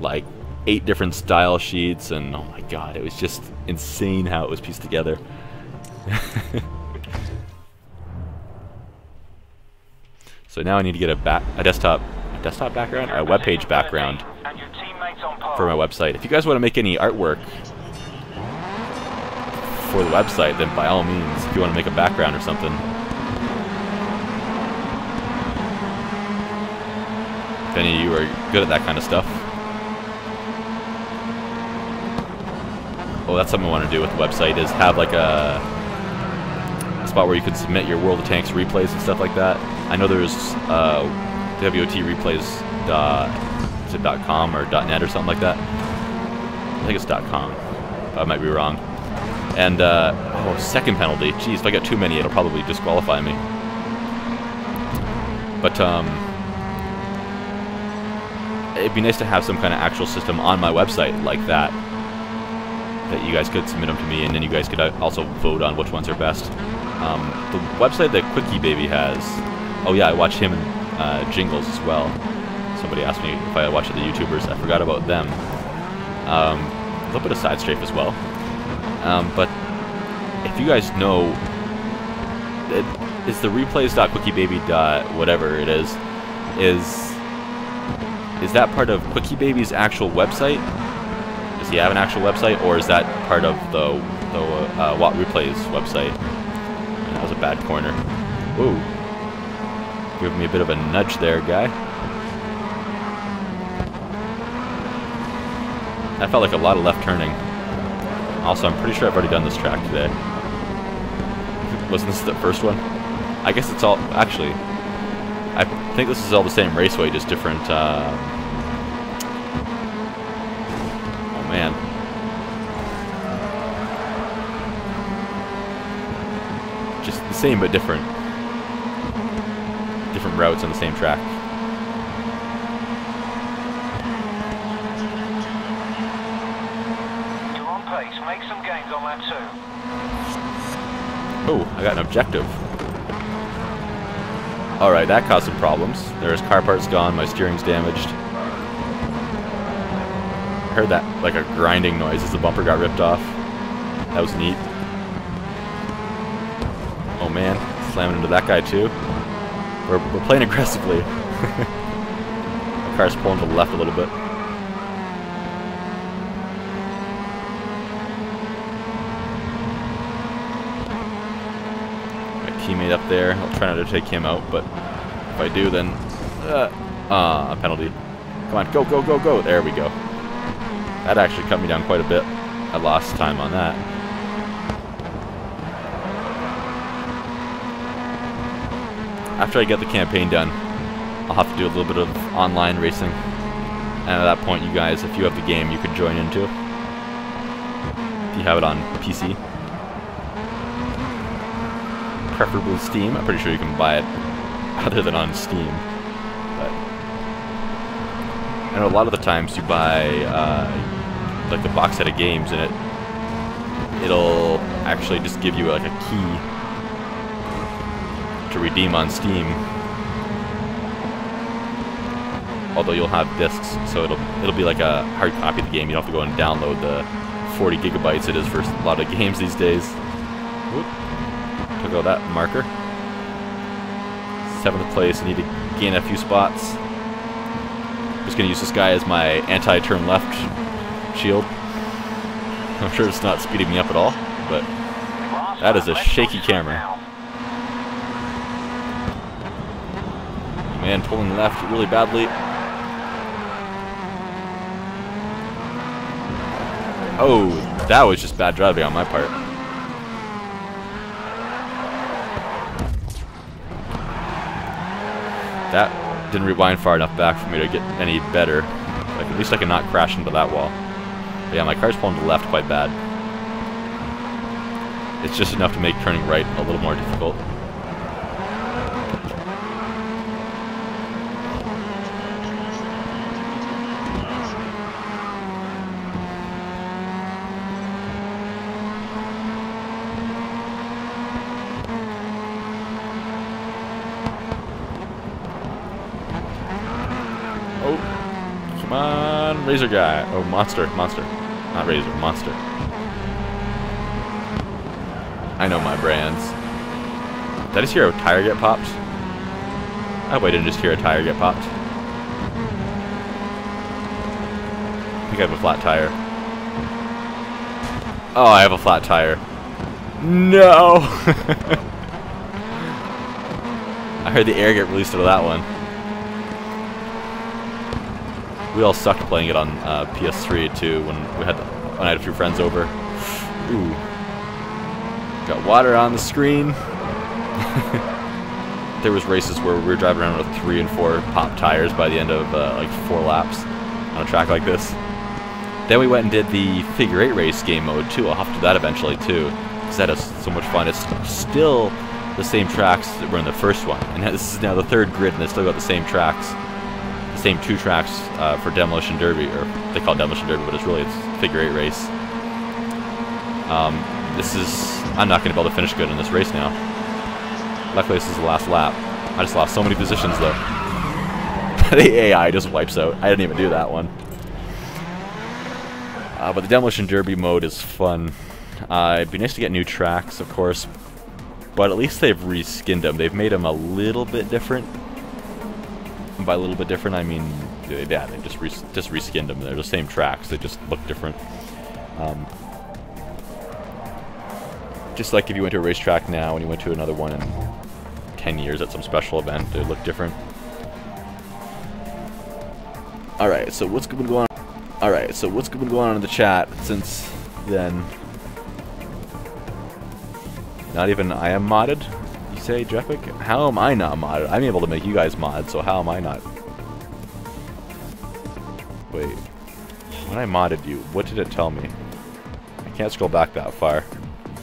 like, eight different style sheets, and oh my god, it was just insane how it was pieced together. So now I need to get a back a desktop a desktop background, a web page background for my website. If you guys want to make any artwork for the website, then by all means, if you want to make a background or something. If any of you are good at that kind of stuff. Oh, that's something I want to do with the website, is have like a, a spot where you can submit your World of Tanks replays and stuff like that. I know there's uh, W O T replays dot com or .net or something like that. I think it's .com. I might be wrong. And, uh, oh, second penalty. Jeez, if I get too many, it'll probably disqualify me. But, um... it'd be nice to have some kind of actual system on my website like that, that you guys could submit them to me, and then you guys could also vote on which ones are best. Um, the website that Quickie Baby has, oh yeah, I watch him and uh, Jingles as well. Somebody asked me if I watch the YouTubers, I forgot about them. Um, a little bit of side strafe as well. Um, but if you guys know, it, it's the replays dot quickie baby dot whatever it is, is, is that part of Quickie Baby's actual website? Does he have an actual website, or is that part of the the uh, Watt Replays website? And that was a bad corner. Whoa. Give me a bit of a nudge there, guy. That felt like a lot of left turning. Also, I'm pretty sure I've already done this track today. Wasn't this the first one? I guess it's all... Actually, I think this is all the same raceway, just different... Uh... Oh, man. Just the same, but different. Different routes on the same track. Oh, I got an objective. Alright, that caused some problems. There's car parts gone, my steering's damaged. I heard that, like a grinding noise as the bumper got ripped off. That was neat. Oh man, slamming into that guy too. We're, we're playing aggressively. The car's pulling to the left a little bit. Teammate up there. I'll try not to take him out, but if I do, then uh, uh, a penalty. Come on, go, go, go, go. There we go. That actually cut me down quite a bit. I lost time on that. After I get the campaign done, I'll have to do a little bit of online racing. And at that point, you guys, if you have the game, you could join into. If you have it on P C. Preferably Steam. I'm pretty sure you can buy it other than on Steam. But I know a lot of the times you buy uh, like the box set of games and it it'll actually just give you like a key to redeem on Steam. Although you'll have discs, so it'll it'll be like a hard copy of the game. You don't have to go and download the forty gigabytes it is for a lot of games these days. Whoop. Go that marker. Seventh place. I need to gain a few spots. I'm just gonna use this guy as my anti-turn left shield. I'm sure it's not speeding me up at all, but that is a shaky camera. Man, pulling left really badly. Oh, that was just bad driving on my part. That didn't rewind far enough back for me to get any better. Like, at least I can not crash into that wall. But yeah, my car's pulling to the left quite bad. It's just enough to make turning right a little more difficult. Razer guy. Oh, Monster. Monster. Not Razer. Monster. I know my brands. Did I just hear a tire get popped? I hope I didn't just hear a tire get popped. I think I have a flat tire. Oh, I have a flat tire. No! I heard the air get released out of that one. We all sucked playing it on uh, P S three too when we had the, when I had a few friends over. Ooh, got water on the screen. There was races where we were driving around with three and four pop tires by the end of uh, like four laps on a track like this. Then we went and did the figure eight race game mode too. I'll hop to that eventually too, because that is so much fun. It's still the same tracks that were in the first one, and this is now the third grid, and they still got the same tracks. Same two tracks uh, for Demolition Derby, or they call it Demolition Derby, but it's really it's figure eight race. Um, this is I'm not going to be able to finish good in this race now. Luckily, this is the last lap. I just lost so many positions though. The A I just wipes out. I didn't even do that one. Uh, but the Demolition Derby mode is fun. Uh, it'd be nice to get new tracks, of course, but at least they've reskinned them. They've made them a little bit different. By a little bit different, I mean, yeah, they just re just reskinned them. They're the same tracks. They just look different. Um, just like if you went to a racetrack now and you went to another one in ten years at some special event, they look different. All right, so what's going on? Alright, so what's been going on in the chat since then? Not even I am modded? You say, Draffic? How am I not modded? I'm able to make you guys mod, so how am I not? Wait. When I modded you, what did it tell me? I can't scroll back that far.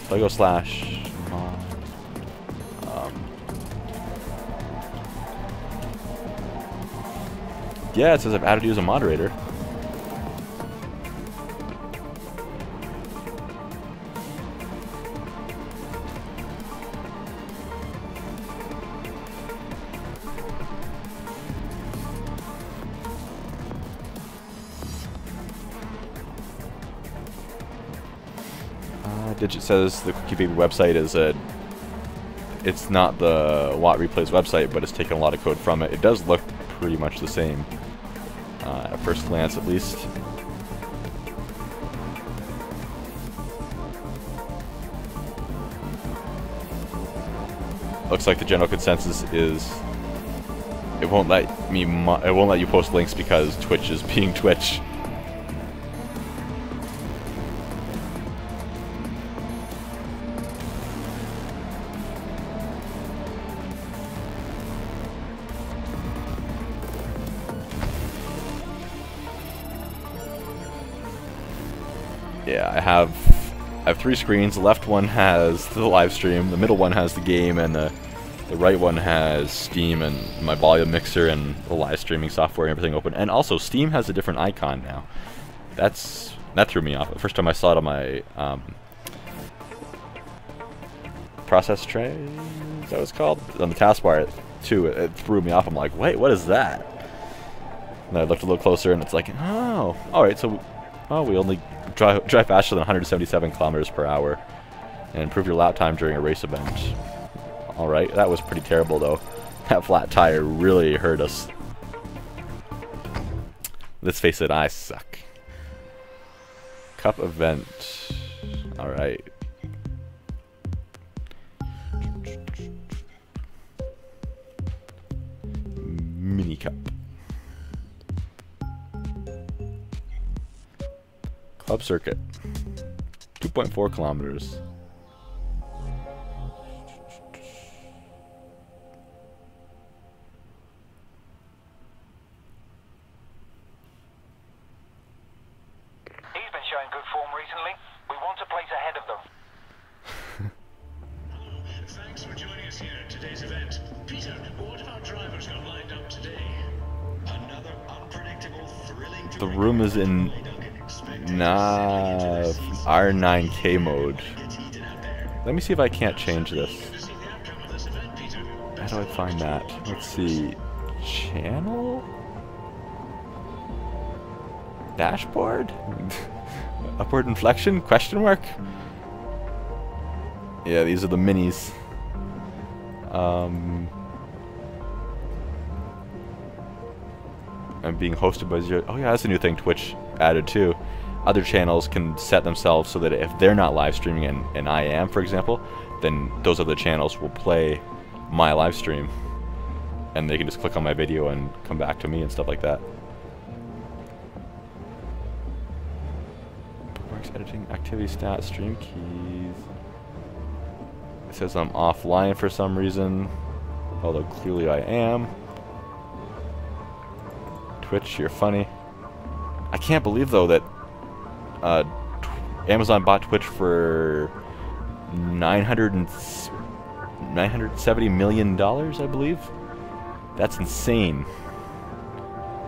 So I go slash mod. Um. Yeah, it says I've added you as a moderator. Digit says the Quickie Baby website is a, it's not the Watt Replays website, but it's taken a lot of code from it. It does look pretty much the same, uh, at first glance at least. Looks like the general consensus is it won't let me, mo it won't let you post links because Twitch is being Twitch. I have I have three screens. The left one has the live stream, the middle one has the game, and the, the right one has Steam and my volume mixer and the live streaming software and everything open. And also, Steam has a different icon now. That's that threw me off. The first time I saw it on my um, process tray, is that what it's called? On the taskbar, too, it, it threw me off. I'm like, wait, what is that? And I looked a little closer, and it's like, oh, all right, so oh, we only... Drive, drive faster than one hundred seventy-seven kilometers per hour and improve your lap time during a race event. Alright, that was pretty terrible though. That flat tire really hurt us. Let's face it, I suck. Cup event. Alright. Mini cup. Club circuit, two point four kilometers. R nine K mode. Let me see if I can't change this. How do I find that? Let's see. Channel? Dashboard? Upward inflection? Question mark? Yeah, these are the minis. Um, I'm being hosted by zero. Oh yeah, that's a new thing Twitch added too. Other channels can set themselves so that if they're not live streaming and, and I am, for example, then those other channels will play my live stream and they can just click on my video and come back to me and stuff like that. Bookmarks, editing, activity stats, stream keys. It says I'm offline for some reason, although clearly I am. Twitch, you're funny. I can't believe though that Uh, Amazon bought Twitch for nine hundred seventy million dollars, I believe. That's insane.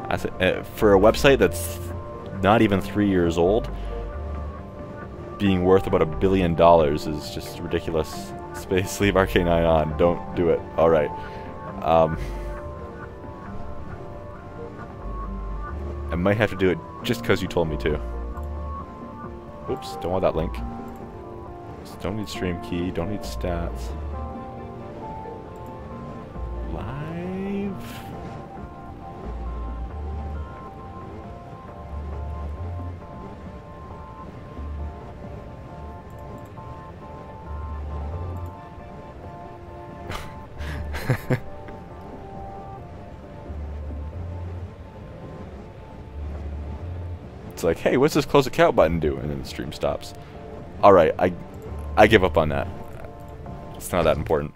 That's, uh, for a website that's not even three years old, being worth about a billion dollars is just ridiculous. Space, leave R K nine on. Don't do it. All right. Um, I might have to do it just because you told me to. Oops, don't want that link. Don't need stream key, don't need stats. Live? It's like, hey, what's this close account button do? And then the stream stops. All right, I, I give up on that. It's not that important.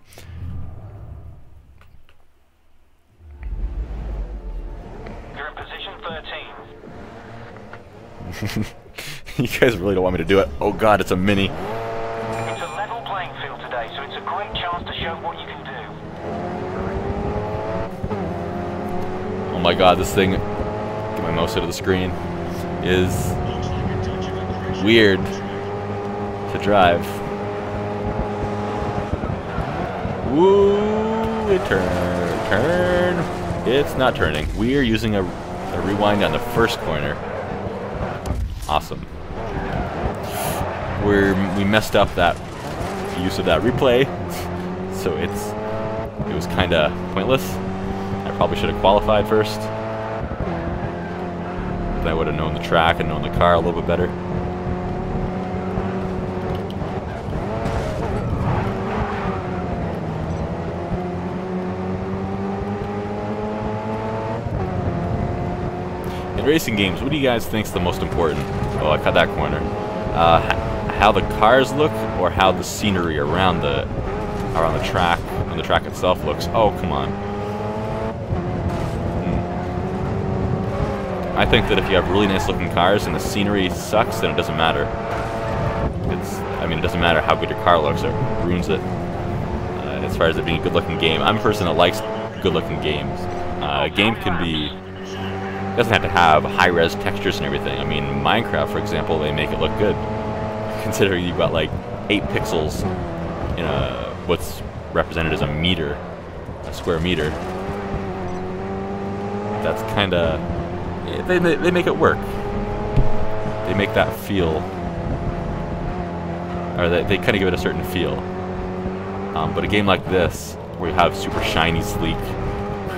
You're in position thirteen. You guys really don't want me to do it. Oh God, it's a mini. It's a level playing field today, so it's a great chance to show what you can do. Oh my God, this thing. Get my mouse out of the screen. Is weird to drive. Woo! It turn, turn. It's not turning. We are using a, a rewind on the first corner. Awesome. We're we messed up that use of that replay, so it's it was kind of pointless. I probably should have qualified first. I would have known the track and known the car a little bit better. In racing games, what do you guys think's the most important? Oh, I cut that corner. Uh, how the cars look, or how the scenery around the around the track, on the track itself looks? Oh, come on. I think that if you have really nice looking cars and the scenery sucks, then it doesn't matter. It's, I mean, it doesn't matter how good your car looks, it ruins it. Uh, as far as it being a good looking game, I'm a person that likes good looking games. Uh, a game can be, it doesn't have to have high res textures and everything. I mean, Minecraft, for example, they make it look good. Considering you've got like eight pixels in a, what's represented as a meter, a square meter. That's kind of, They, they, they make it work. They make that feel, or they, they kind of give it a certain feel. Um, but a game like this, where you have super shiny, sleek,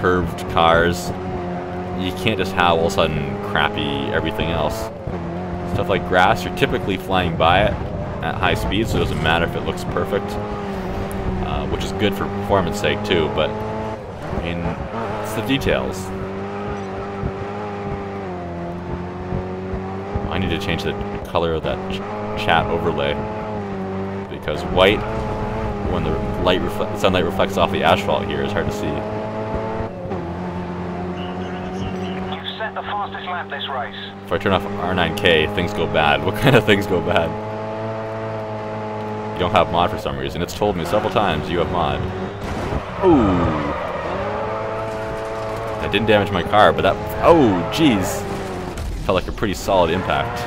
curved cars, you can't just have all of a sudden crappy everything else. Stuff like grass, you're typically flying by it at high speed, so it doesn't matter if it looks perfect, uh, which is good for performance sake too, but I mean, it's the details. I need to change the color of that ch chat overlay, because white, when the light refle the sunlight reflects off the asphalt here, is hard to see. You've set the fastest lap this race. If I turn off R nine K, things go bad. What kind of things go bad? You don't have mod for some reason. It's told me several times you have mod. Ooh. I didn't damage my car, but that... Oh, jeez. Felt like a pretty solid impact.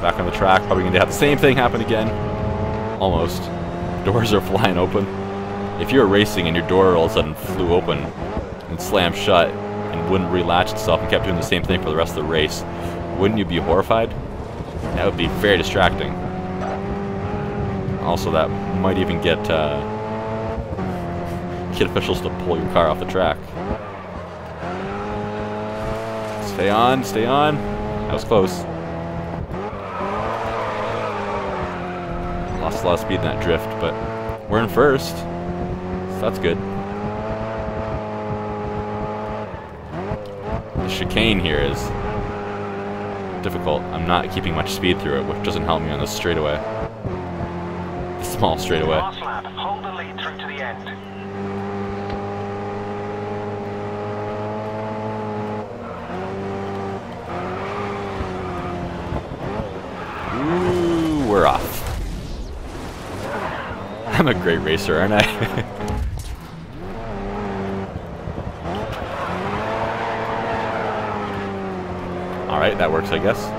Back on the track, probably going to have the same thing happen again. Almost. Doors are flying open. If you're racing and your door all of a sudden flew open and slammed shut and wouldn't relatch itself and kept doing the same thing for the rest of the race, wouldn't you be horrified? That would be very distracting. Also, that might even get uh, kid officials to pull your car off the track. Stay on, stay on. That was close. Lost a lot of speed in that drift, but we're in first, so that's good. The chicane here is difficult. I'm not keeping much speed through it, which doesn't help me on this straightaway. The small straightaway. Last lap. Hold the lead through to the end. We're off. I'm a great racer, aren't I? Alright, that works, I guess.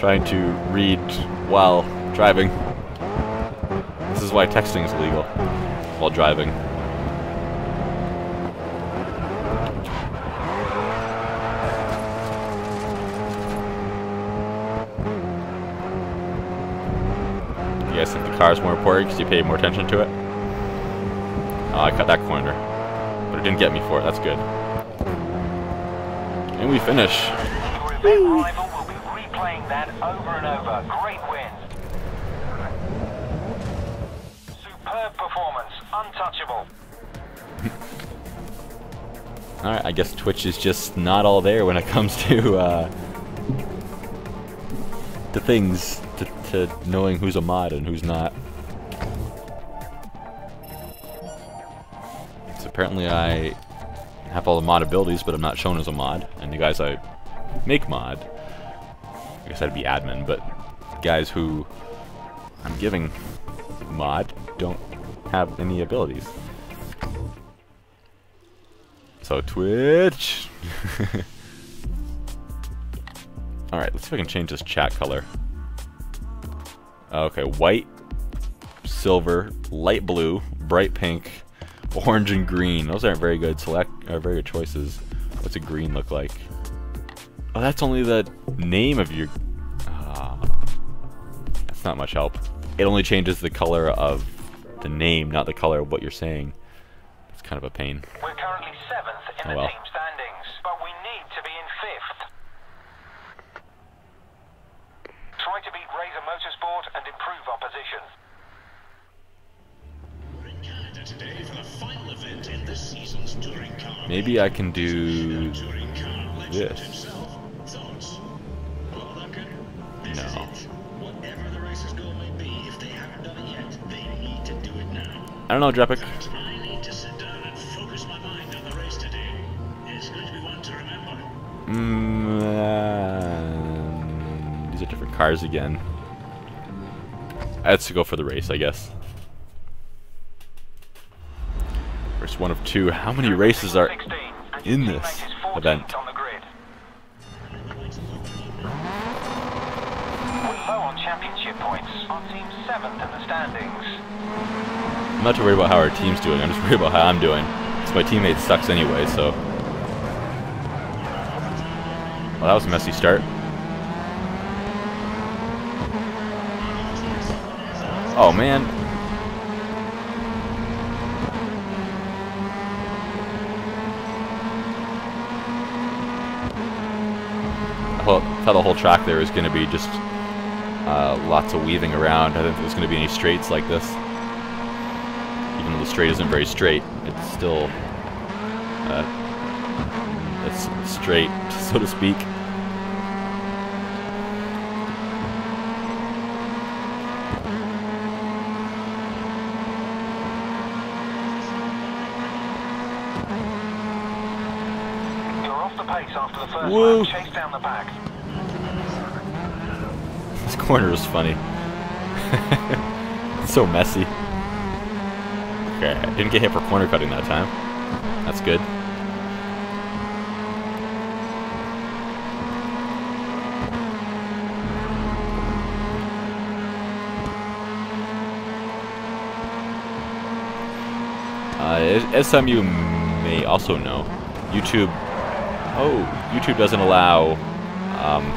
Trying to read while driving. This is why texting is illegal while driving. You guys think the car is more important because you pay more attention to it? Oh, I cut that corner. But it didn't get me for it. That's good. And we finish. That rival will be replaying that over and over. Great win. Superb performance. Untouchable. Alright, I guess Twitch is just not all there when it comes to, uh... to things. To, to knowing who's a mod and who's not. So apparently I have all the mod abilities, but I'm not shown as a mod. And the guys I make mod, I guess I'd be admin, but guys who I'm giving mod don't have any abilities. So Twitch! Alright, let's see if I can change this chat color. Okay, white, silver, light blue, bright pink, orange and green. Those aren't very good select or very good choices. What's a green look like? Oh, that's only the name of your... Uh, that's not much help. It only changes the color of the name, not the color of what you're saying. It's kind of a pain. We're currently seventh in oh, the well. team standings, but we need to be in fifth. Try to beat Razer Motorsport and improve our position. We're in Canada today for the final event in this season's touring car. Maybe I can do this. No. I don't know, Drepic. Mm, uh, these are different cars again. I have to go for the race, I guess. First one of two. How many races are in this event? Championship points. Our team's seventh in the standings. I'm not too worried about how our team's doing, I'm just worried about how I'm doing. Because my teammate sucks anyway, so... Well, that was a messy start. Oh, man. I thought the whole track there was going to be just... Uh, lots of weaving around. I don't think there's going to be any straights like this. Even though the straight isn't very straight, it's still uh, it's straight, so to speak. You're off the pace after the first Whoa. lap. Chase down the back. This corner is funny. It's so messy. Okay, I didn't get hit for corner cutting that time. That's good. Uh, as some you may also know, YouTube... Oh, YouTube doesn't allow... Um,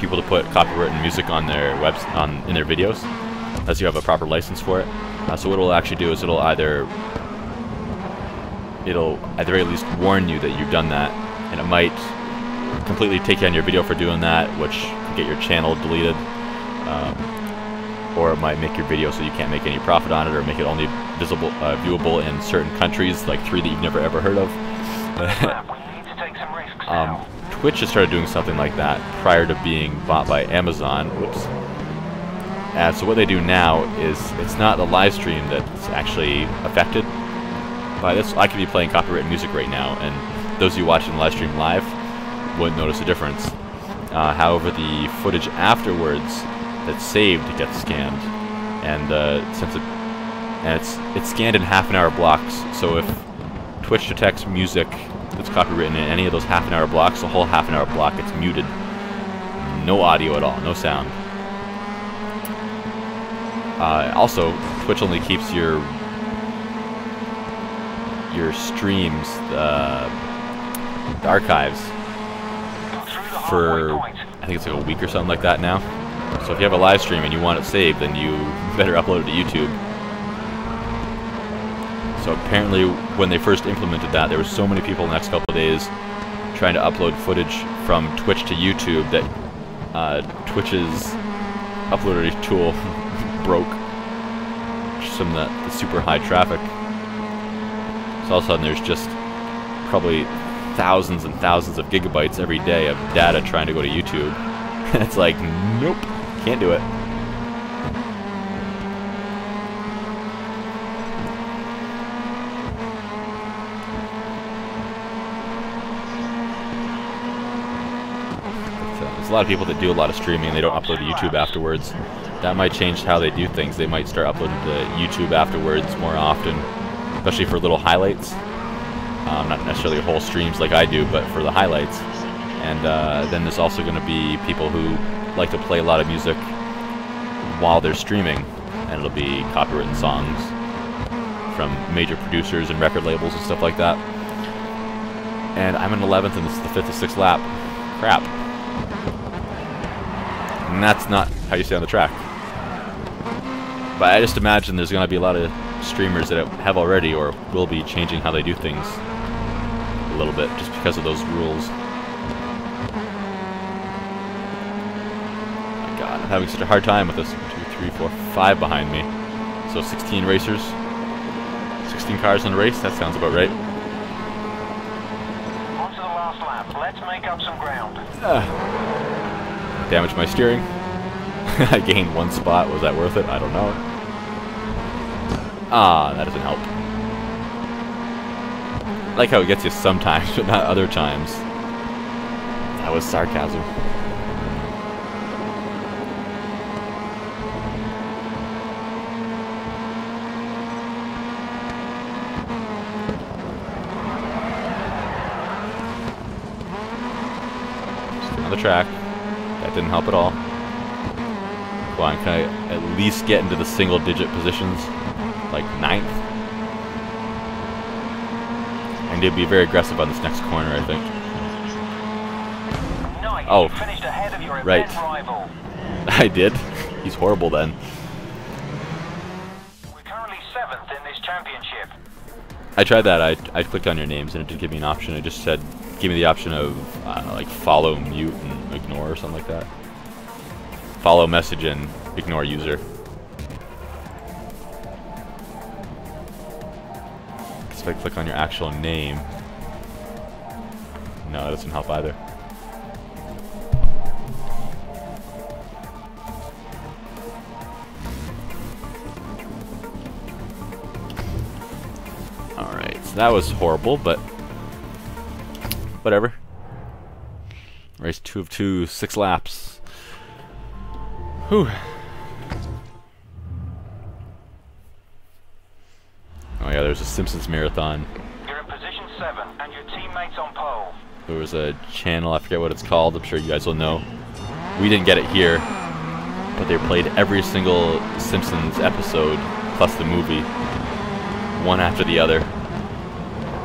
people to put copyrighted music on their webs on in their videos, unless you have a proper license for it. Uh, so what it'll actually do is it'll either it'll at the very least warn you that you've done that, and it might completely take down your video for doing that, which can get your channel deleted, um, or it might make your video so you can't make any profit on it, or make it only visible uh, viewable in certain countries, like three that you've never ever heard of. um, Twitch has started doing something like that prior to being bought by Amazon. Whoops. And so what they do now is it's not the live stream that's actually affected by this. I could be playing copyrighted music right now, and those of you watching the live stream live wouldn't notice a difference. Uh, however, the footage afterwards that's saved gets scanned, and uh, since it and it's it's scanned in half an hour blocks. So if Twitch detects music that's copywritten in any of those half an hour blocks, the whole half an hour block gets muted. No audio at all, no sound. Uh, also, Twitch only keeps your your streams, the, the archives, for I think it's like a week or something like that now. So if you have a live stream and you want it saved, then you better upload it to YouTube. So apparently when they first implemented that, there were so many people in the next couple of days trying to upload footage from Twitch to YouTube that uh, Twitch's uploader tool broke some of the, the super high traffic. So all of a sudden there's just probably thousands and thousands of gigabytes every day of data trying to go to YouTube. And it's like, nope, can't do it. There's a lot of people that do a lot of streaming and they don't upload to YouTube afterwards. That might change how they do things. They might start uploading to YouTube afterwards more often, especially for little highlights. Um, not necessarily whole streams like I do, but for the highlights. And uh, then there's also going to be people who like to play a lot of music while they're streaming, and it'll be copyrighted songs from major producers and record labels and stuff like that. And I'm in eleventh and this is the fifth or sixth lap. Crap. And that's not how you stay on the track. But I just imagine there's going to be a lot of streamers that have already or will be changing how they do things a little bit just because of those rules. My God, I'm having such a hard time with this. two, three, four, five behind me. So sixteen racers. sixteen cars in a race? That sounds about right. On to the last lap. Let's make up some ground. Ah. Damaged my steering. I gained one spot. Was that worth it? I don't know. Ah, that doesn't help. I like how it gets you sometimes, but not other times. That was sarcasm. Still on the track. That didn't help at all. Come on, can I at least get into the single-digit positions? Like ninth, and they'd be very aggressive on this next corner, I think. Nice. Oh, finished ahead of your right. Rival. I did. He's horrible then. We're currently seventh in this championship. I tried that. I I clicked on your names and it didn't give me an option. It just said, give me the option of uh, like follow, mute, and ignore or something like that. Follow message and ignore user. I click on your actual name. No, that doesn't help either. Alright, so that was horrible, but whatever. Race two of two, six laps. Whew. Oh yeah, there's a Simpsons marathon. You're in position seven, and your teammate's on pole. There was a channel, I forget what it's called, I'm sure you guys will know. We didn't get it here, but they played every single Simpsons episode, plus the movie, one after the other.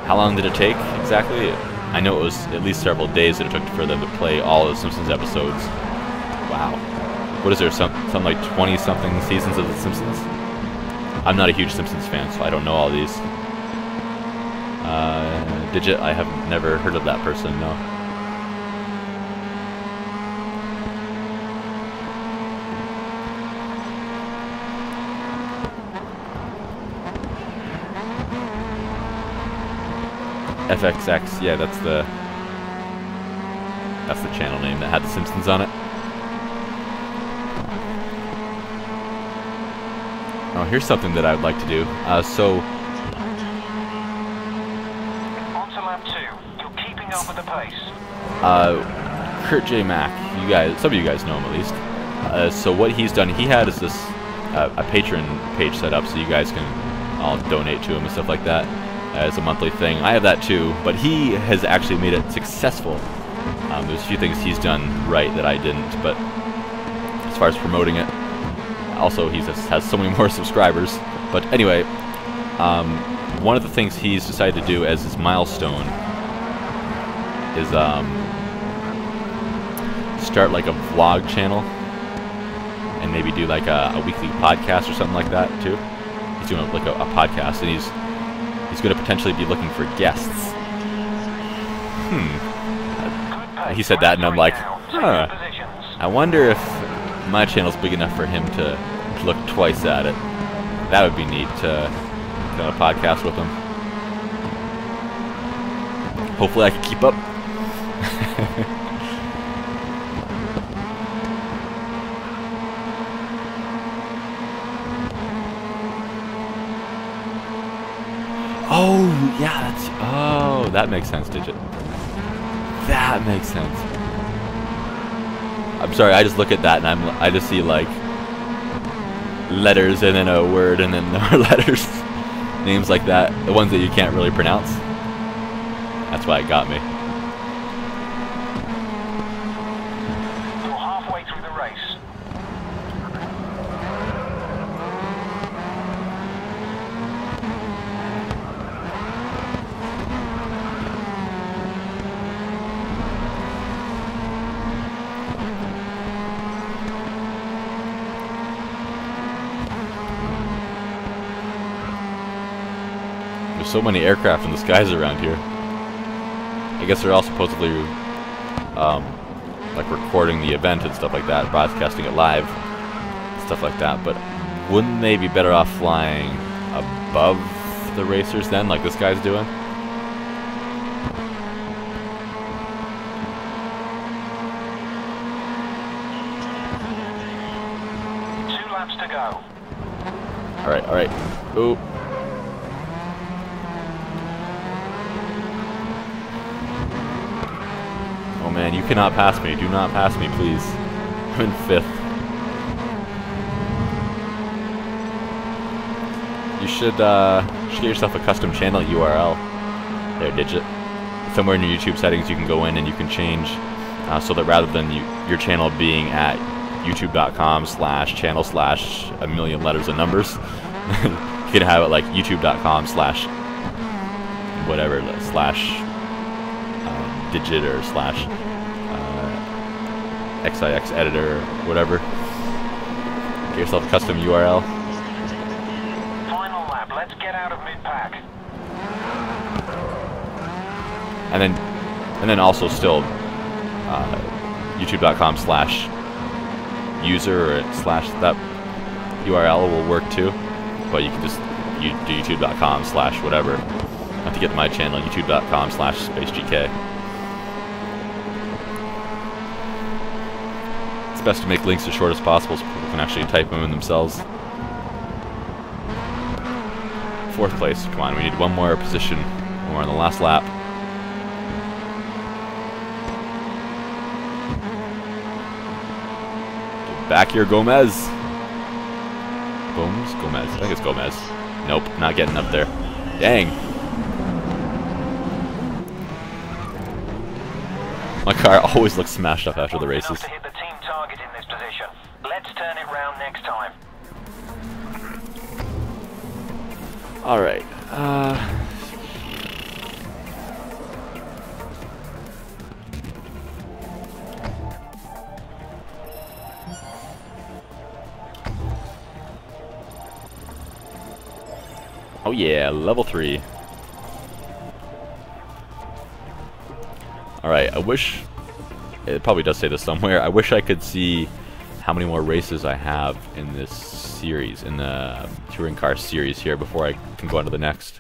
How long did it take, exactly? I know it was at least several days that it took for them to play all of the Simpsons episodes. Wow. What is there, some, some like twenty-something seasons of The Simpsons? I'm not a huge Simpsons fan, so I don't know all these. Uh, Digit, I have never heard of that person, no. F X X, yeah, that's the... That's the channel name that had The Simpsons on it. Oh, here's something that I would like to do. Uh, so, on to lap two. You're keeping up with the pace. Uh, Kurt J. Mac, you guys, some of you guys know him at least. Uh, so what he's done, he had is this uh, a patron page set up, so you guys can all donate to him and stuff like that as a monthly thing. I have that too, but he has actually made it successful. Um, there's a few things he's done right that I didn't, but as far as promoting it. Also, he has so many more subscribers. But anyway, um, one of the things he's decided to do as his milestone is um, start like a vlog channel and maybe do like a, a weekly podcast or something like that too. He's doing like a, a podcast, and he's he's going to potentially be looking for guests. Hmm. He said that, and I'm like, huh. I wonder if my channel's big enough for him to look twice at it. That would be neat to get on a podcast with him. Hopefully I can keep up. Oh, yeah, that's... Oh, that makes sense, Digit. That makes sense. I'm sorry, I just look at that and I'm, I just see, like, letters and then a word and then more letters. Names like that. The ones that you can't really pronounce. That's why it got me. You're halfway through the race. So many aircraft in the skies around here. I guess they're all supposedly um, like recording the event and stuff like that, broadcasting it live, stuff like that. But wouldn't they be better off flying above the racers then, like this guy's doing? Two laps to go. All right, all right. Oop. Man, you cannot pass me. Do not pass me, please. I'm in fifth. You should, uh, should get yourself a custom channel U R L. There, Digit. Somewhere in your YouTube settings you can go in and you can change uh, so that rather than you, your channel being at youtube.com slash channel slash a million letters and numbers, you can have it like youtube.com slash whatever, slash... Digit or slash uh, X I X editor or whatever. Get yourself a custom U R L. Final lap. Let's get out of mid-pack. And then, and then also still uh, YouTube.com slash user or slash that U R L will work too. But you can just you do YouTube.com slash whatever. I have to get to my channel YouTube.com slash SpaceGK. It's best to make links as short as possible so people can actually type them in themselves. Fourth place, come on, we need one more position when we're on the last lap. Get back here, Gomez! Gomes? Gomez. I think it's Gomez. Nope, not getting up there. Dang! My car always looks smashed up after the races. Alright, uh... oh yeah, level three. Alright, I wish... it probably does say this somewhere. I wish I could see how many more races I have in this series, in the touring car series here, before I can go on to the next.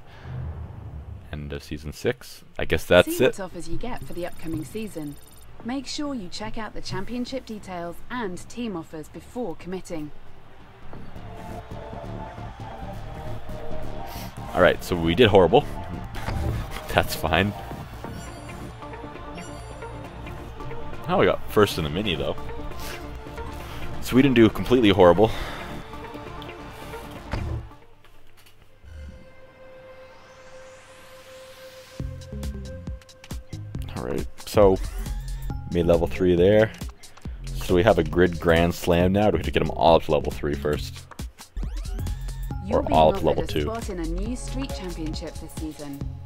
End of season six. I guess that's it. See what offers you get for the upcoming season. Make sure you check out the championship details and team offers before committing. All right, so we did horrible. That's fine. Oh, we got first in the mini though. So we didn't do completely horrible. Alright, so made level three there. So we have a grid grand slam now. Do we have to get them all up to level three first? Or all up to level two? You're being offered a spot in a new street championship this season.